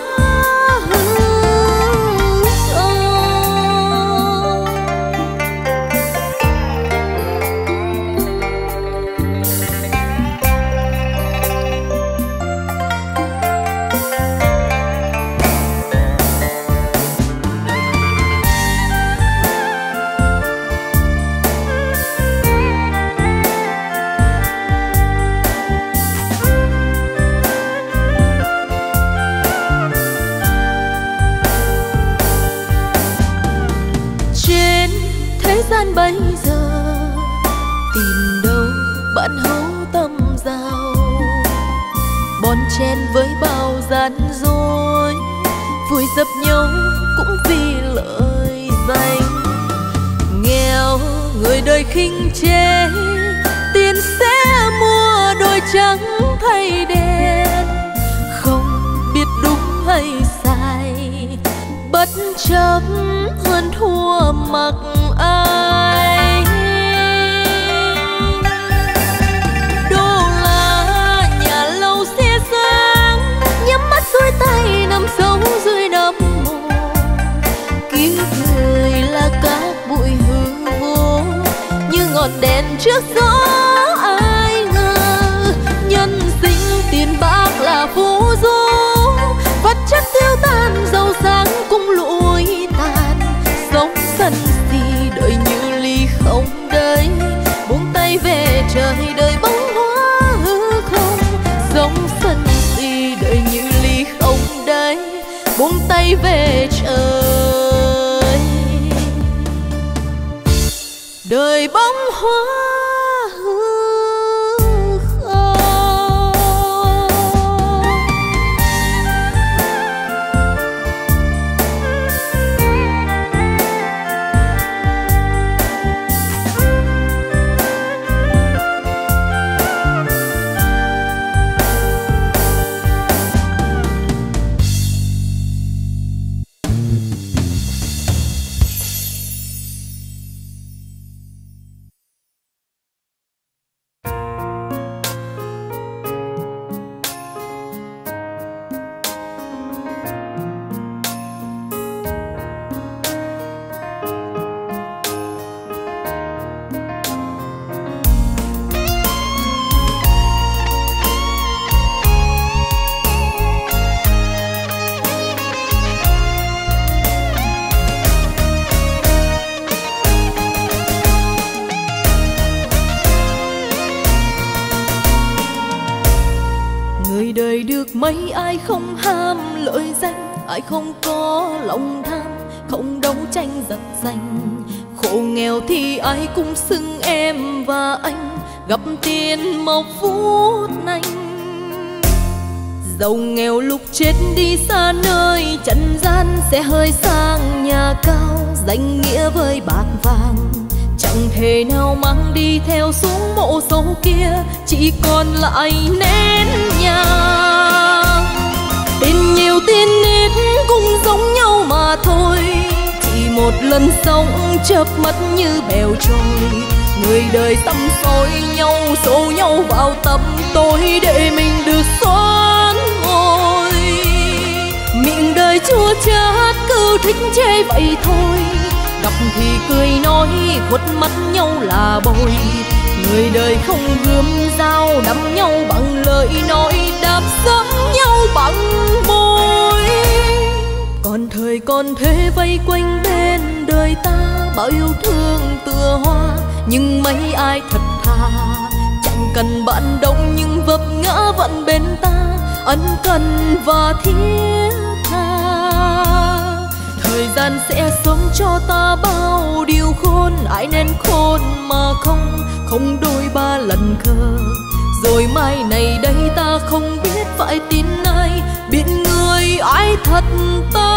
Bây giờ tìm đâu bạn hữu tâm giao, bon chen với bao gian dối, vùi dập nhau cũng vì lợi danh. Nghèo người đời khinh chê, tiền sẽ mua đôi trắng thay đen, không biết đúng hay sai, bất chấp hơn thua mặc ai. Đô la nhà lâu xe sang, nhắm mắt xuôi tay nằm sâu dưới nấm mồ. Kiếp người là các bụi hư vô, như ngọn đèn trước gió ai ngờ. Nhân sinh tiền bạc là phù du, vật chất tiêu tan giàu sang cũng lụi tàn. Sống sân si đời như ly không đấy, buông tay về trời đời bóng hóa hư không. Sống sân si đời như ly không đấy, buông tay về trời đời bóng hóa. Mấy ai không ham lợi danh, ai không có lòng tham, không đấu tranh giật danh. Khổ nghèo thì ai cũng xưng em và anh, gặp tiền một phút nhanh. Giàu nghèo lúc chết đi xa nơi trần gian, sẽ hơi sang nhà cao danh nghĩa với bạc vàng chẳng thể nào mang đi theo xuống mộ sâu kia, chỉ còn lại nén nhang. Tình nhiều tin nít cũng giống nhau mà thôi, chỉ một lần sống chớp mắt như bèo trôi. Người đời tâm xối nhau, xô nhau vào tâm tối để mình được xoan ngồi. Miệng đời chua chát cứ thích chê vậy thôi, gặp thì cười nói khuất mắt nhau là bồi. Người đời không gươm dao đắm nhau bằng lời nói, đạp dẫm nhau bằng môi. Còn thời còn thế vây quanh bên đời ta, bao yêu thương tựa hoa nhưng mấy ai thật thà. Chẳng cần bạn đông nhưng vấp ngã vẫn bên ta, ân cần và thiết tha. Thời gian sẽ sớm cho ta bao điều khôn, ai nên khôn mà không đôi ba lần khờ. Rồi mai này đây ta không biết phải tin ai, biết người ai thật ta.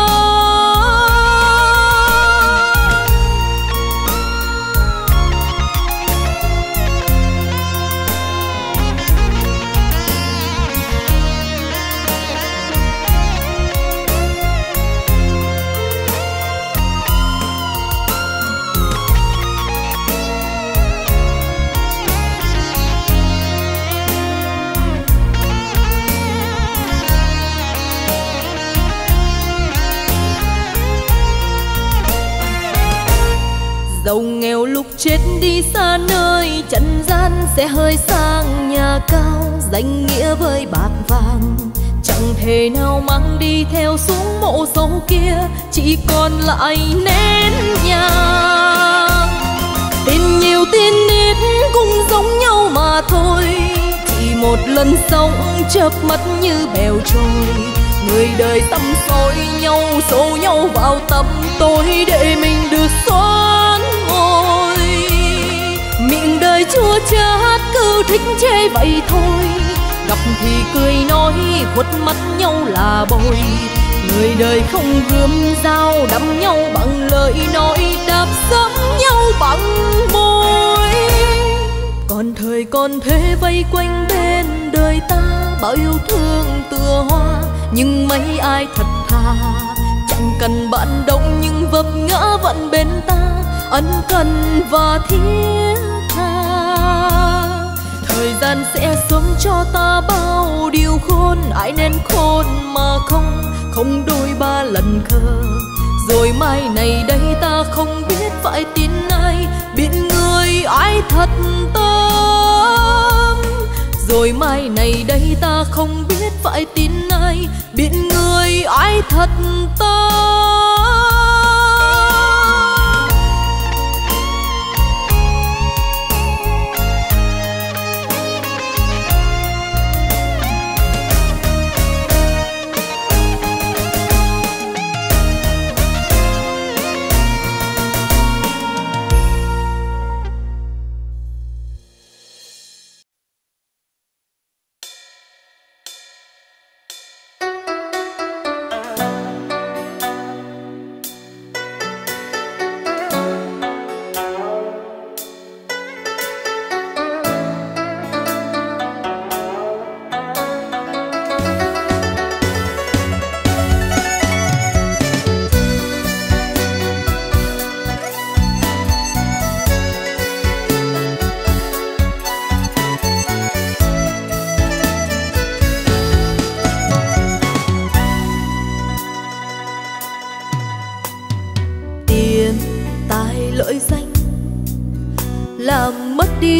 Giàu nghèo lúc chết đi xa nơi trần gian, sẽ hơi sang nhà cao danh nghĩa với bạc vàng chẳng thể nào mang đi theo xuống mộ sâu kia, chỉ còn lại nén nhang. Tin nhiều tin ít cũng giống nhau mà thôi, chỉ một lần sống chớp mắt như bèo trôi. Người đời tâm xối nhau, xô nhau vào tâm tối để mình được xoan ngồi. Miệng đời chua chát cứ thích chê vậy thôi, gặp thì cười nói khuất mắt nhau là bồi. Người đời không gươm dao đắm nhau bằng lời nói, đạp dẫm nhau bằng môi. Còn thời còn thế vây quanh bên đời ta, bao yêu thương tựa hoa nhưng mấy ai thật thà. Chẳng cần bạn đông nhưng vấp ngã vẫn bên ta, ân cần và thiết tha. Thời gian sẽ sớm cho ta bao điều khôn, ai nên khôn mà không đôi ba lần khờ. Rồi mai này đây ta không biết phải tin ai, biết người ai thật tâm. Rồi mai này đây ta không biết phải tin ai, biết người ai thật tâm.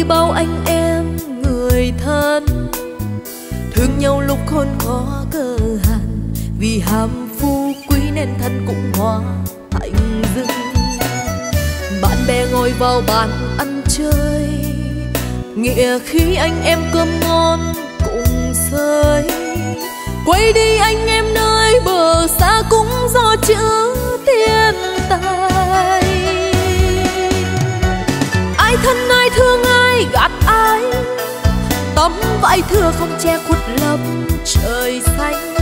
Bao anh em người thân thương nhau lúc khôn khó cơ hàn, vì ham phú quý nên thân cũng hóa hạnh dưng. Bạn bè ngồi vào bàn ăn chơi, nghĩa khí anh em cơm ngon cùng sơi. Quay đi anh em nơi bờ xa cũng do chữ thiên tài. Ai thân ai thương ai gạt ai, tấm vải thưa không che khuất lấp trời xanh.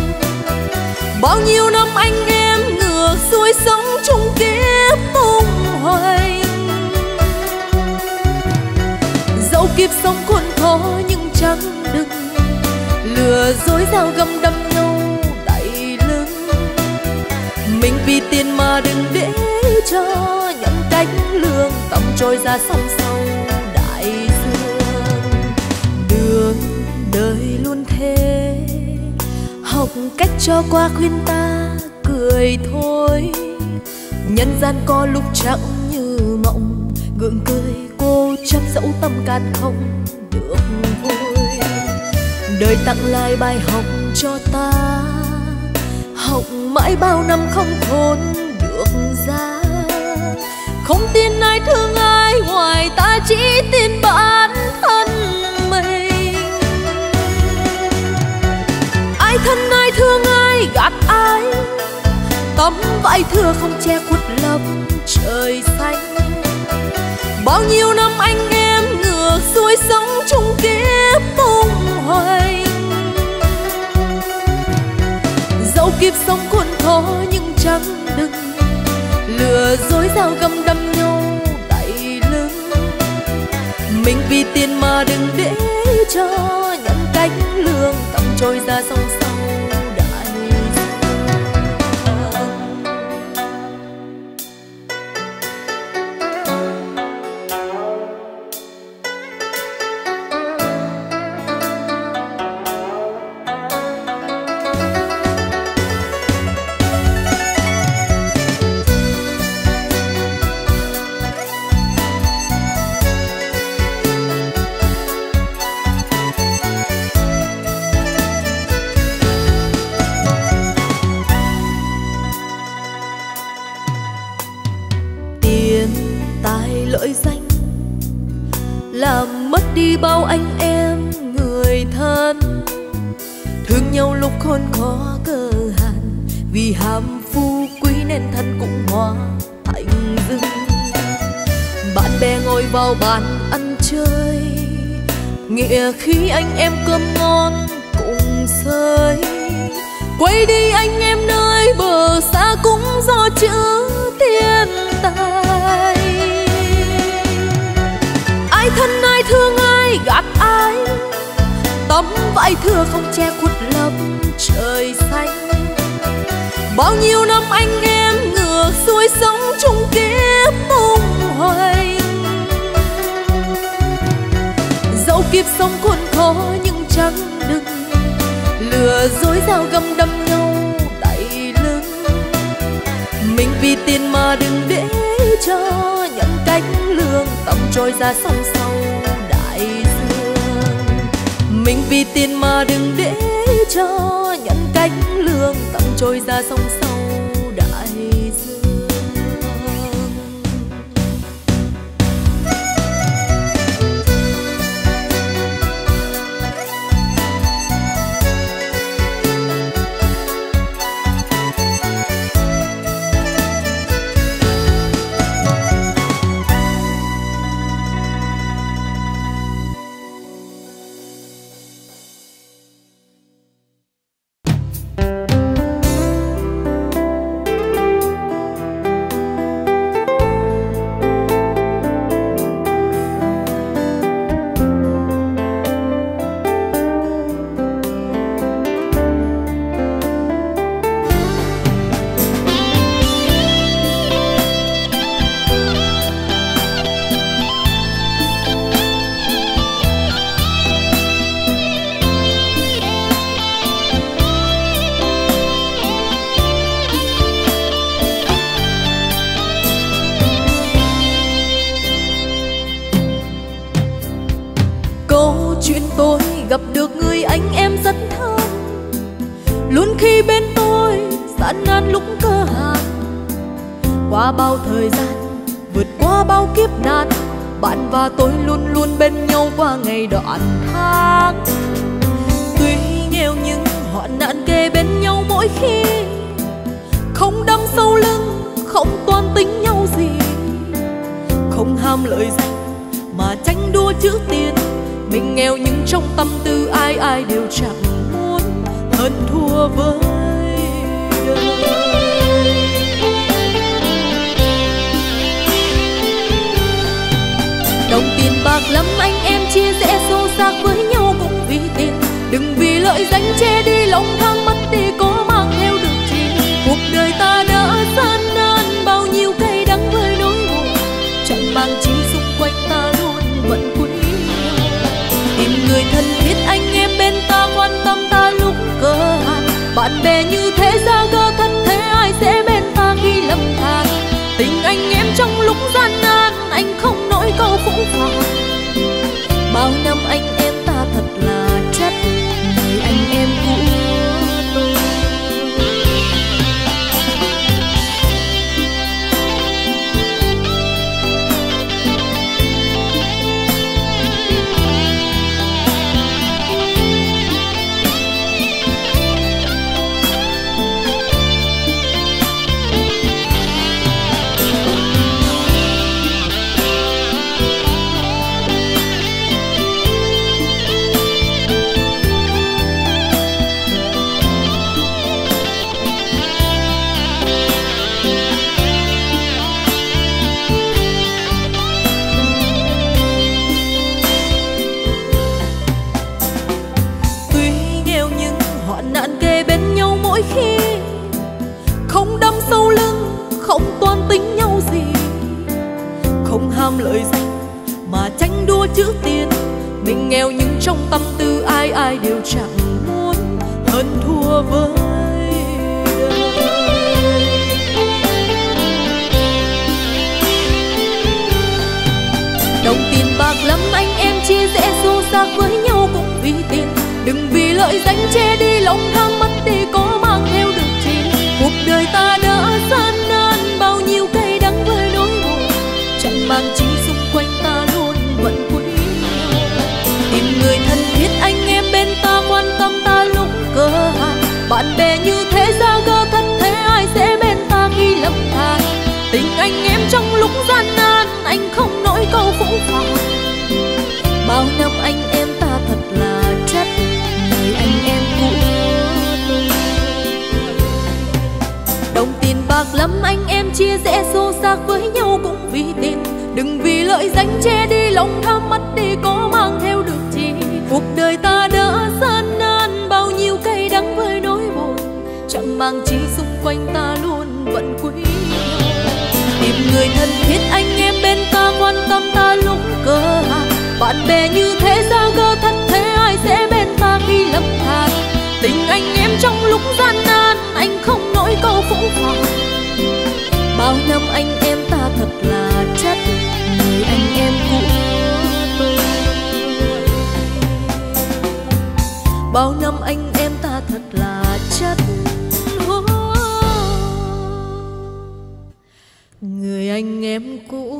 Bao nhiêu năm anh em ngược xuôi sống chung kiếp mong chấm đừng lừa dối dao găm đâm ngâu đẩy lưng mình vì tiền mà đừng để cho những cánh lương tầm trôi ra sông sâu đại dương. Đường đời luôn thế, học cách cho qua khuyên ta cười thôi. Nhân gian có lúc chẳng như mộng, gượng cười cô chấp dẫu tâm can không được vui. Đời tặng lại bài học cho ta, học mãi bao năm không khôn được ra. Không tin ai thương ai ngoài ta, chỉ tin bản thân mình. Ai thân ai thương ai gạt ai, tấm vải thưa không che khuất lấp trời xanh. Bao nhiêu năm anh em ngược xuôi sống chung kiếp tung hoành. Dẫu kiếp sống khốn khó nhưng chẳng đừng lừa dối dao găm đâm nhau đẩy lưng mình vì tiền mà đừng để cho những cánh lương tầm trôi ra sông sâu. Bao anh em người thân thương nhau lúc khôn khó cơ hàn, vì ham phú quý nên thân cũng hóa thành dưng. Bạn bè ngồi vào bàn ăn chơi, nghĩa khí anh em cơm ngon cùng sơi. Quay đi anh em nơi bờ xa cũng do chữ thiên tài. Ai thân ai thương ai gạt ai, tấm vải thưa không che khuất lấp trời xanh. Bao nhiêu năm anh em ngược xuôi sống chung kiếp tung hoành. Dẫu kiếp sống khốn khó nhưng chẳng đừng lừa dối dao găm đâm nhau đẩy lưng mình vì tiền mà đừng để cho những cánh lương tầm trôi ra sông sâu đại dương. Mình vì tiền mà đừng để cho những cánh lương tầm trôi ra sông sâu đại dương. Đồng tiền bạc lắm anh em chia rẽ xô xạc với nhau cũng vì Tội danh che đi lòng thang mất đi có mang theo được gì. Cuộc đời ta đã gian nan bao nhiêu cay đắng với nỗi buồn, chẳng mang chi xung quanh ta luôn vẫn quý yêu. Tìm người thân thiết anh em bên ta quan tâm ta lúc cơ hàn. Bạn bè như thế ra cơ thân thế ai sẽ bên ta khi lầm than. Tình anh em trong lúc gian nan anh không nỗi câu phũ phàng. Bao năm anh em ta thật là chất người anh em của tôi. Lợi danh mà tranh đua chữ tiền, mình nghèo nhưng trong tâm tư ai ai đều chẳng muốn hơn thua với. Đồng tiền bạc lắm anh em chia rẽ xô xát với nhau cũng vì tiền. Đừng vì lợi danh che đi lòng tham mất đi có mang theo được gì. Cuộc đời ta đã gian nan bao nhiêu cay đắng với nỗi buồn, chẳng mang chi quanh ta luôn vẫn quý nhau. Tìm người thân thiết anh em bên ta quan tâm ta lúc cơ hàn. Bạn bè như thế ra gỡ thân thế ai sẽ bên ta khi lầm than. Tình anh em trong lúc gian nan anh không nỗi câu phũ phàng. Bao năm anh em ta thật là chất người anh em của tôi. Đồng tiền bạc lắm anh em chia rẽ xô xát với nhau cũng vì tiền. Đừng vì lợi danh che đi lòng tham mất đi có mang theo được gì. Cuộc đời ta đã gian nan bao nhiêu cay đắng với nỗi buồn, chẳng mang chi xung quanh ta luôn vẫn quý nhau. Tìm người thân thiết anh em bên ta quan tâm ta lúc cơ hàn. Bạn bè như thế ra gỡ thân thế ai sẽ bên ta khi lầm than. Tình anh em trong lúc gian nan anh không nỗi câu phũ phàng. Bao năm anh em ta thật là chất người anh em của tôi. Bao năm anh em ta thật là chất người anh em của tôi.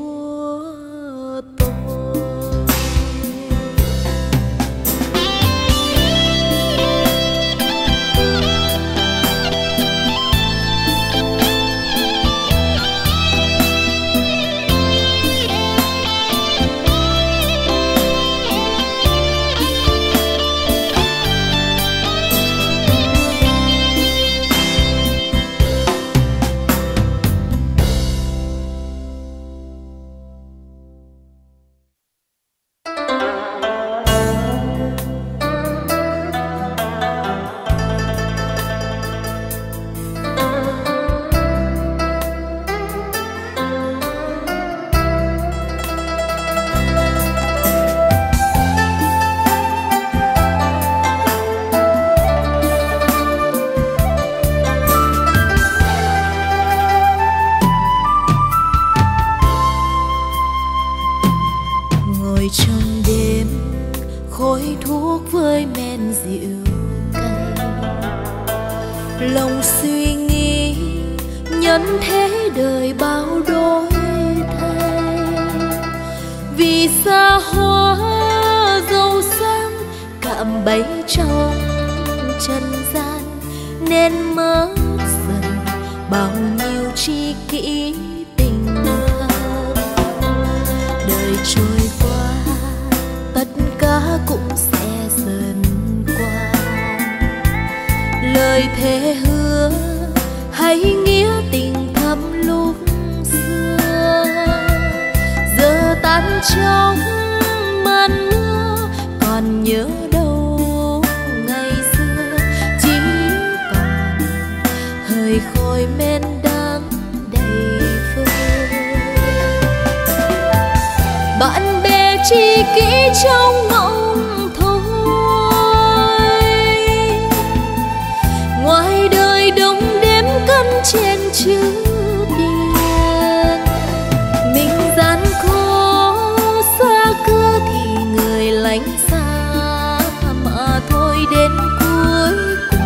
Trong màn mưa còn nhớ đâu ngày xưa chỉ kỹ trong mộng thôi. Ngoài đời đông đếm cân trên chữ điên, mình gian khó xa cưa thì người lánh xa mà thôi. Đến cuối cùng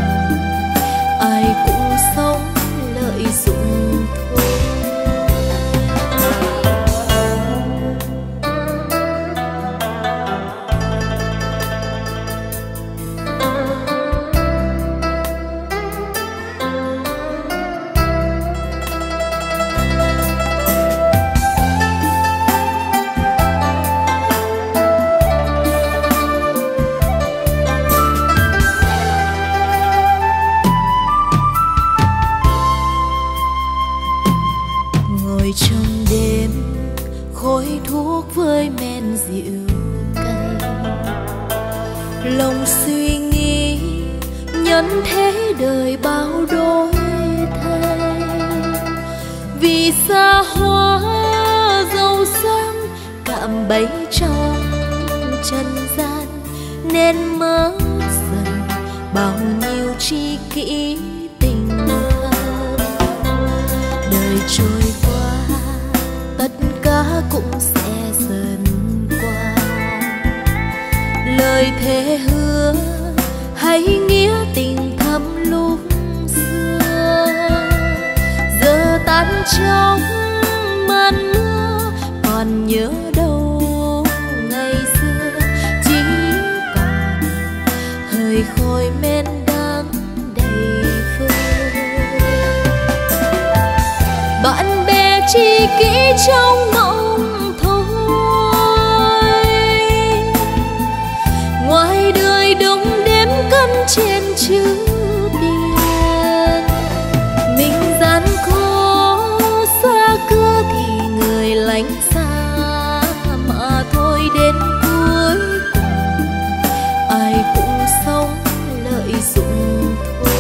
ai cũng sống lợi dụng. Trong đêm khói thuốc với men rượu cay, lòng suy nghĩ nhân thế đời bao đổi thay. Vì xa hoa giàu sang cạm bẫy trong trần gian, nên mất dần bao nhiêu tri kỷ tình thân. Đời trôi qua cũng sẽ dần qua, lời thề hứa hãy nghĩa tình thầm lúc xưa giờ tan trong màn mưa. Còn nhớ đâu ngày xưa chỉ còn hơi khói men đang đầy phơi. Bạn bè tri kỷ trong mộng, trên chữ điên, mình gian khó xa cưa thì người lánh xa mà thôi. Đến cuối cùng ai cũng sống lợi dụng thôi.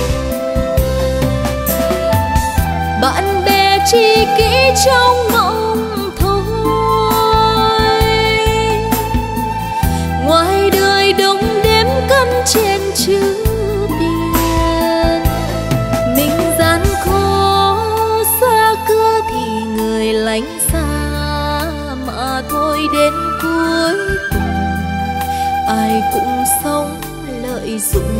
Bạn bè tri kỷ trong mộng thôi. Ngoài đời đông đếm cân trên chữ điên, mình gian khó xa cưa thì người lánh xa mà thôi. Đến cuối cùng ai cũng sống lợi dụng thôi.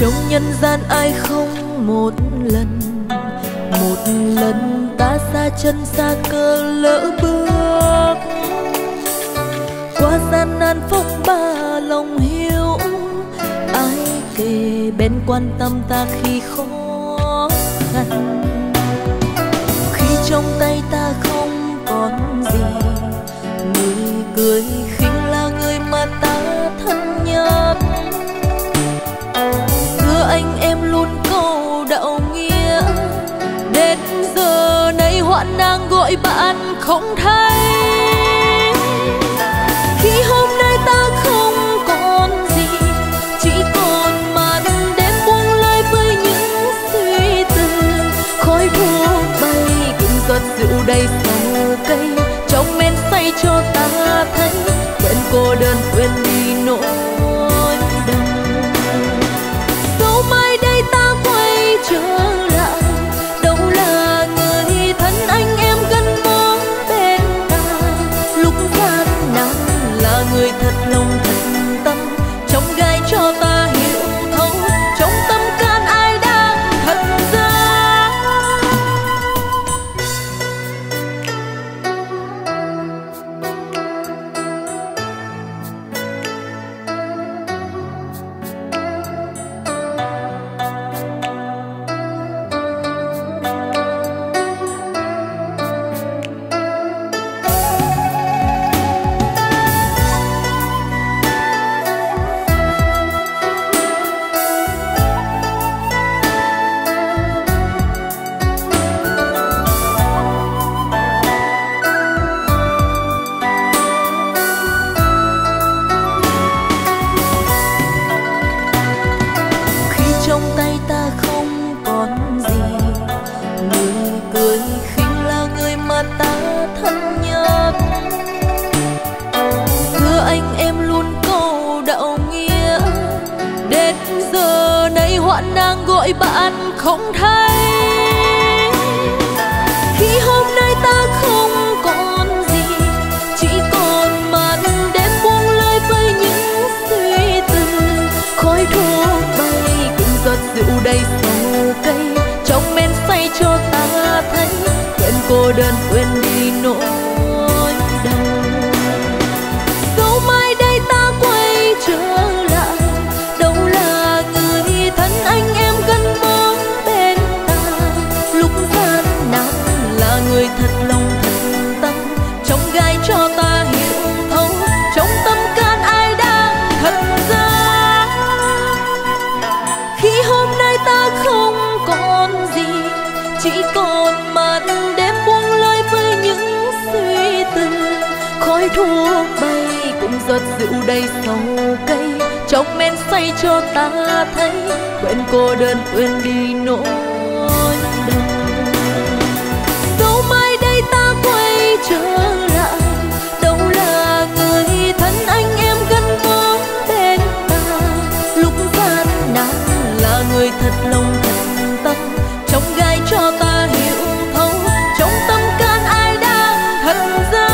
Trong nhân gian ai không một lần ta xa chân xa cơ lỡ bước. Qua gian nan phúc ba lòng hiếu, ai kề bên quan tâm ta khi khó khăn. Khi trong tay ta không còn gì, người cười khinh là người mà ta thân nhất. Anh em luôn câu đạo nghĩa, đến giờ này hoạn nạn gọi bạn không thấy. Khi hôm nay ta không còn gì, chỉ còn màn đêm buông lơi với những suy tư. Khói thuốc bay cùng giọt rượu đầy sầu cây, trong men say cho ta thấy vẫn cô đơn quên đi nỗi. Trở lại đâu là người thân anh em gắn bó cười khinh là người mà ta thân nhất. Thưa anh em luôn câu đạo nghĩa, đến giờ đây hoạn đang gọi bạn không thấy. Khi hôm nay ta không còn gì, chỉ còn màn đêm buông lơi với những suy tư. Khói thuốc bay cùng giọt rượu đầy sầu cây, trong men say cho ta thấy quên cô đơn, quên đi nỗi đau. Dẫu mai đây ta quay trở lại, đâu là người thân anh em gắn bó bên ta. Lúc gian nan là người thật lòng thật tâm, trong gai cho ta hiểu thấu, trong tâm can ai đang thật ra. Khi hôm nay ta không còn gì, chỉ còn màn đêm buông lơi với những suy tư. Khói thuốc bay cùng giọt rượu đầy sầu cây, trong men say cho ta thấy quên cô đơn, quên đi nỗi đau. Dẫu mai đây ta quay trở lại, đâu là người thân anh em gắn bó bên ta. Lúc gian nan là người thật lòng thật, trong gai cho ta hiểu thấu, trong tâm can ai đang thật ra.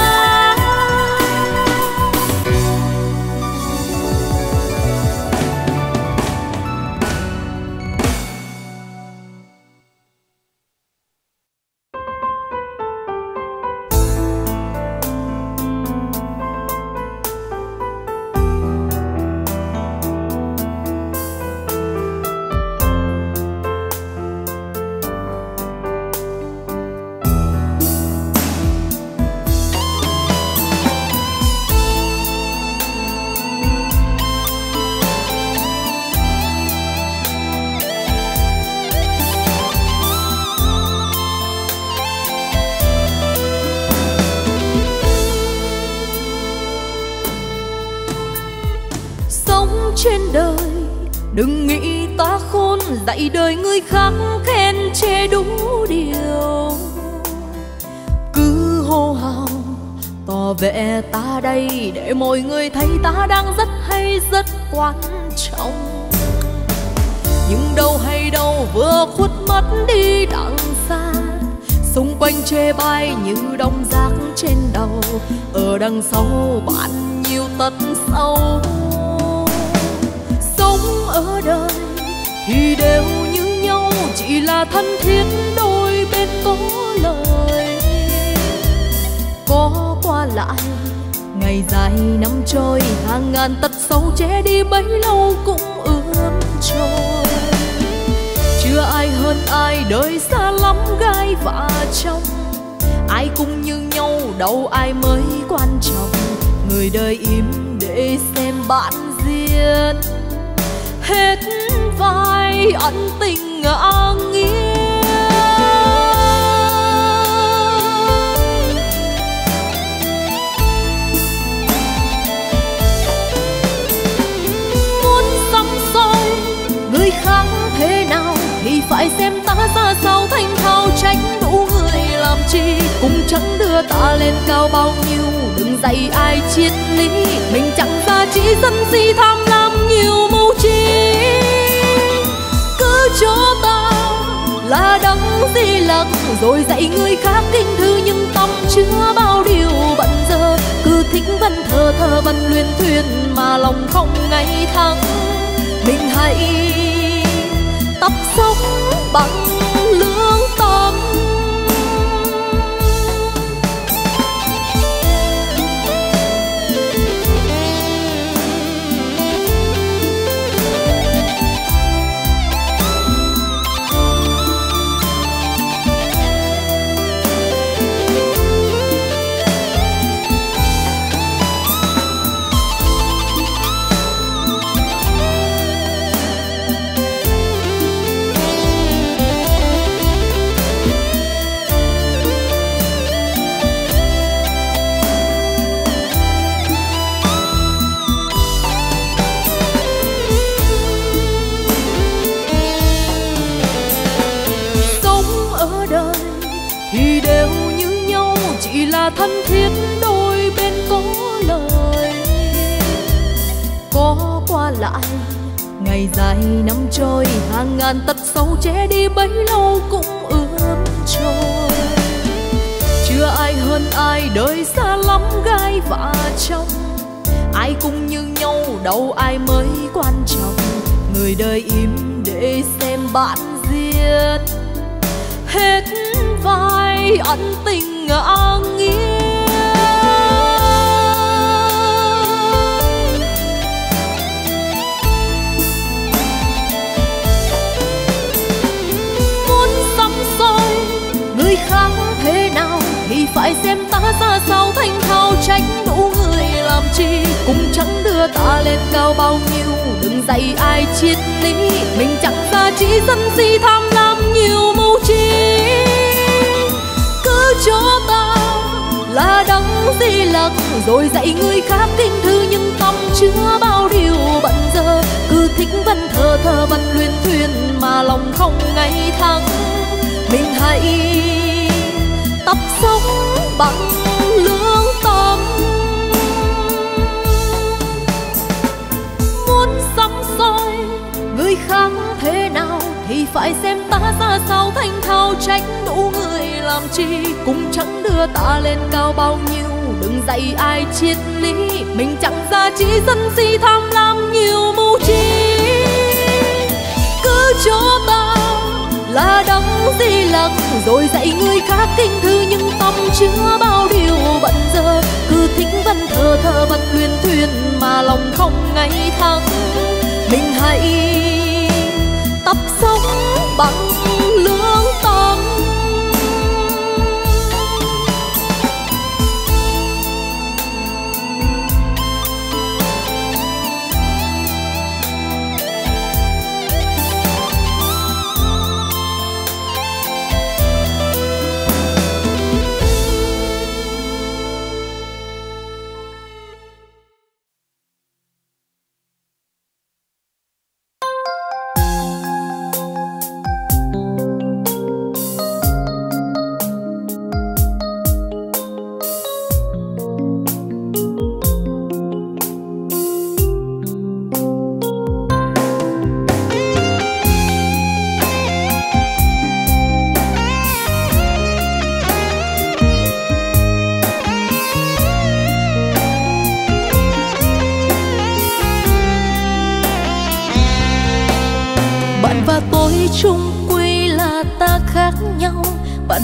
Đừng nghĩ ta khôn dạy đời người khác khen chê đúng điều, cứ hô hào tỏ vẻ ta đây để mọi người thấy ta đang rất hay rất quan trọng. Nhưng đâu hay đâu vừa khuất mất đi đằng xa, xung quanh chê bai như đống rác trên đầu, ở đằng sau bạn nhiều tật sâu. Ở đời thì đều như nhau, chỉ là thân thiết đôi bên có lời, có qua lại ngày dài năm trôi, hàng ngàn tật xấu che đi bấy lâu cũng ướm trôi. Chưa ai hơn ai, đời xa lắm gai và trong, ai cũng như nhau đâu ai mới quan trọng. Người đời im để xem bạn riêng, hết vai ẩn tình ngã nghĩa. Muốn sắm soi người khác thế nào thì phải xem ta ra sao, thanh thao tránh đủ người làm chi, cũng chẳng đưa ta lên cao bao nhiêu. Đừng dạy ai triết lý, mình chẳng ra chỉ dân si tham lam nhiều mưu trí. Cứ cho ta là đấng di lặc, rồi dạy người khác kinh thư nhưng tâm chưa bao điều bận giờ. Cứ thích văn thơ văn luyên thuyên mà lòng không ngay thẳng, mình hãy tập sống bằng lương tâm. thì đều như nhau, chỉ là thân thiết đôi bên có lời có qua lại. Ngày dài năm trôi, hàng ngàn tật xấu che đi bấy lâu cũng ướm trôi. Chưa ai hơn ai, đời xa lắm gai vả trong. Ai cũng như nhau, đâu ai mới quan trọng. Người đời im để xem bạn giết, hết vai ẩn tình ngã nghiêng. Khác thế nào thì phải xem ta ra sao, thanh thao tránh đủ người làm chi, cũng chẳng đưa ta lên cao bao nhiêu. Đừng dạy ai triết lý, mình chẳng ra chỉ dân si tham lam nhiều mưu trí. Cứ cho ta là đấng di lặc rồi dạy người khác kinh thư, nhưng tâm chưa bao điều bận giờ. Cứ thích văn thơ văn luyên thuyên mà lòng không ngay thẳng. Mình hãy tập sống bằng lương tâm, muốn sắm soi người khác thế nào thì phải xem ta ra sao, thanh thao tránh đủ người làm chi, cũng chẳng đưa ta lên cao bao nhiêu. Đừng dạy ai triết lý, mình chẳng ra chỉ dân si tham lam nhiều mưu trí. Cứ cho ta là đấng di lặc rồi dạy người khác kinh thư, nhưng tâm chưa bao điều bận giờ. Cứ thích văn thơ văn luyên thuyên mà lòng không ngay thẳng. Mình hãy tập sống bằng lương tâm,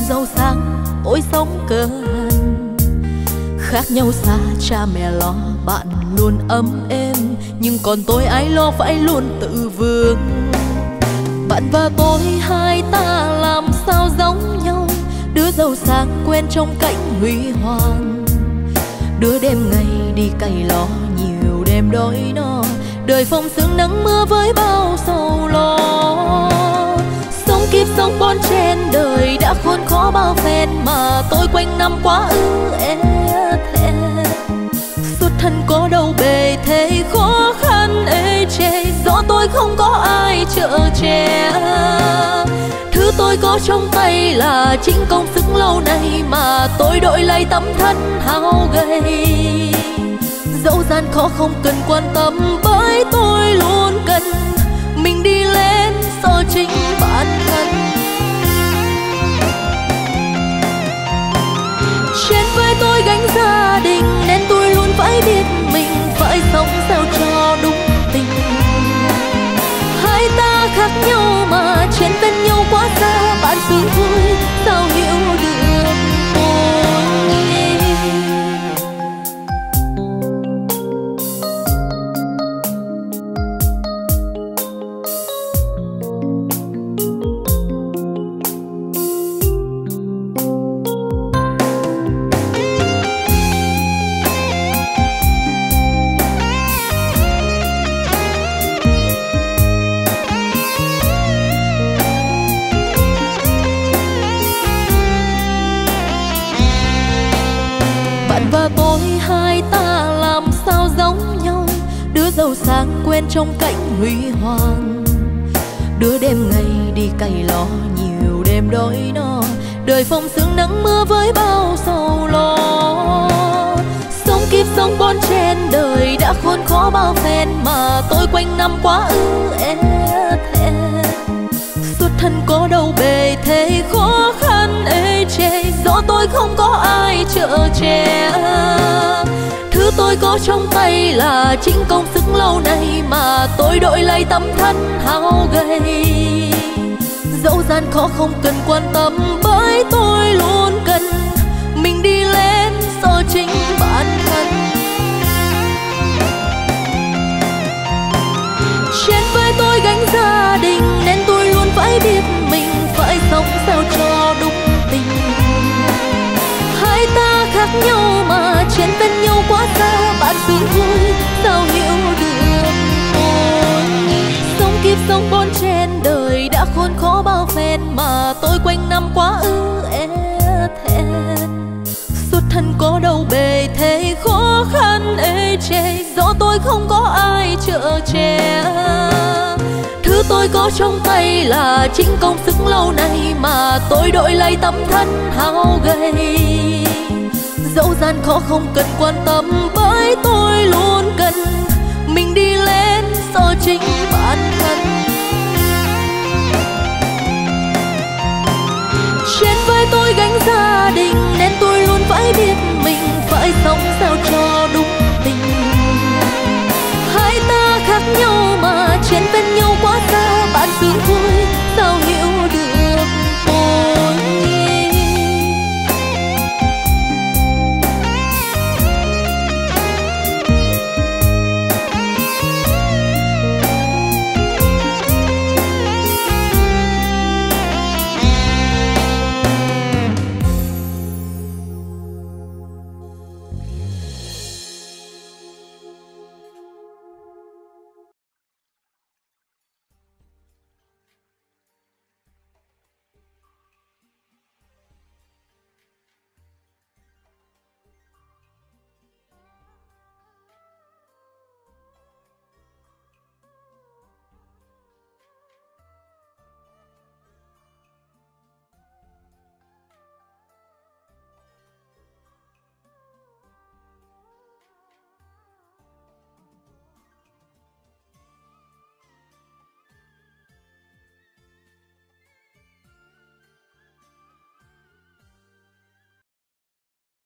giàu sang tôi sống cơn. Khác nhau xa cha mẹ lo, bạn luôn ấm êm, nhưng còn tôi ai lo phải luôn tự vương. Bạn và tôi hai ta làm sao giống nhau, đứa giàu sang quen trong cảnh huy hoàng, đứa đêm ngày đi cày lò nhiều đêm đói no, đời phong sương nắng mưa với bao sầu lo. Kiếp sống bon chen đời đã khốn khó bao phen, mà tôi quanh năm quá ư thẹn. Xuất thân có đâu bề thế khó khăn ê chê, do tôi không có ai chở che. Thứ tôi có trong tay là chính công sức lâu nay, mà tôi đổi lấy tấm thân hao gầy. Dẫu gian khó không cần quan tâm, bởi tôi luôn cần mình đi lên so chính bản thân. Trên vai tôi gánh gia đình, nên tôi luôn phải biết mình phải sống sao cho đúng tình. Hai ta khác nhau mà chen bên nhau quá xa, bạn thương tôi sao hiểu được tôi. Giàu sang quen trong cảnh huy hoàng, đứa đêm ngày đi cày lò nhiều đêm đói no, đời phong sương nắng mưa với bao sầu lo. Sống kiếp sống bon chen đời đã khốn khó bao phen, mà tôi quanh năm quá ưu ế thẹn. Xuất thân có đâu bề thế khó khăn ê chê, do tôi không có ai chở che. Thứ tôi có trong tay là chính công sức lâu nay, mà tôi đổi lấy tấm thân hao gầy. Dẫu gian khó không cần quan tâm, bởi tôi luôn cần mình đi lên so chính bản thân. Trên vai tôi gánh gia đình nên tôi luôn phải biết mình phải sống sao cho đúng tình. Hai ta khác nhau mà trên bên nhau quá xa, bạn tưởng vui sao hiểu được tôi. Sống kiếp sống bon chen đời đã khốn khó bao phen, mà tôi quanh năm quá ư é thẹn. Xuất thân có đâu bề thế khó khăn ê chê, do tôi không có ai chở che. Thứ tôi có trong tay là chính công sức lâu nay, mà tôi đổi lấy tấm thân hao gầy. Dẫu gian khó không cần quan tâm, bởi tôi luôn cần mình đi lên so chính bản thân. Trên vai tôi gánh gia đình nên tôi luôn phải biết mình phải sống sao cho đúng tình. Hai ta khác nhau mà trên bên nhau quá xa, bạn tưởng vui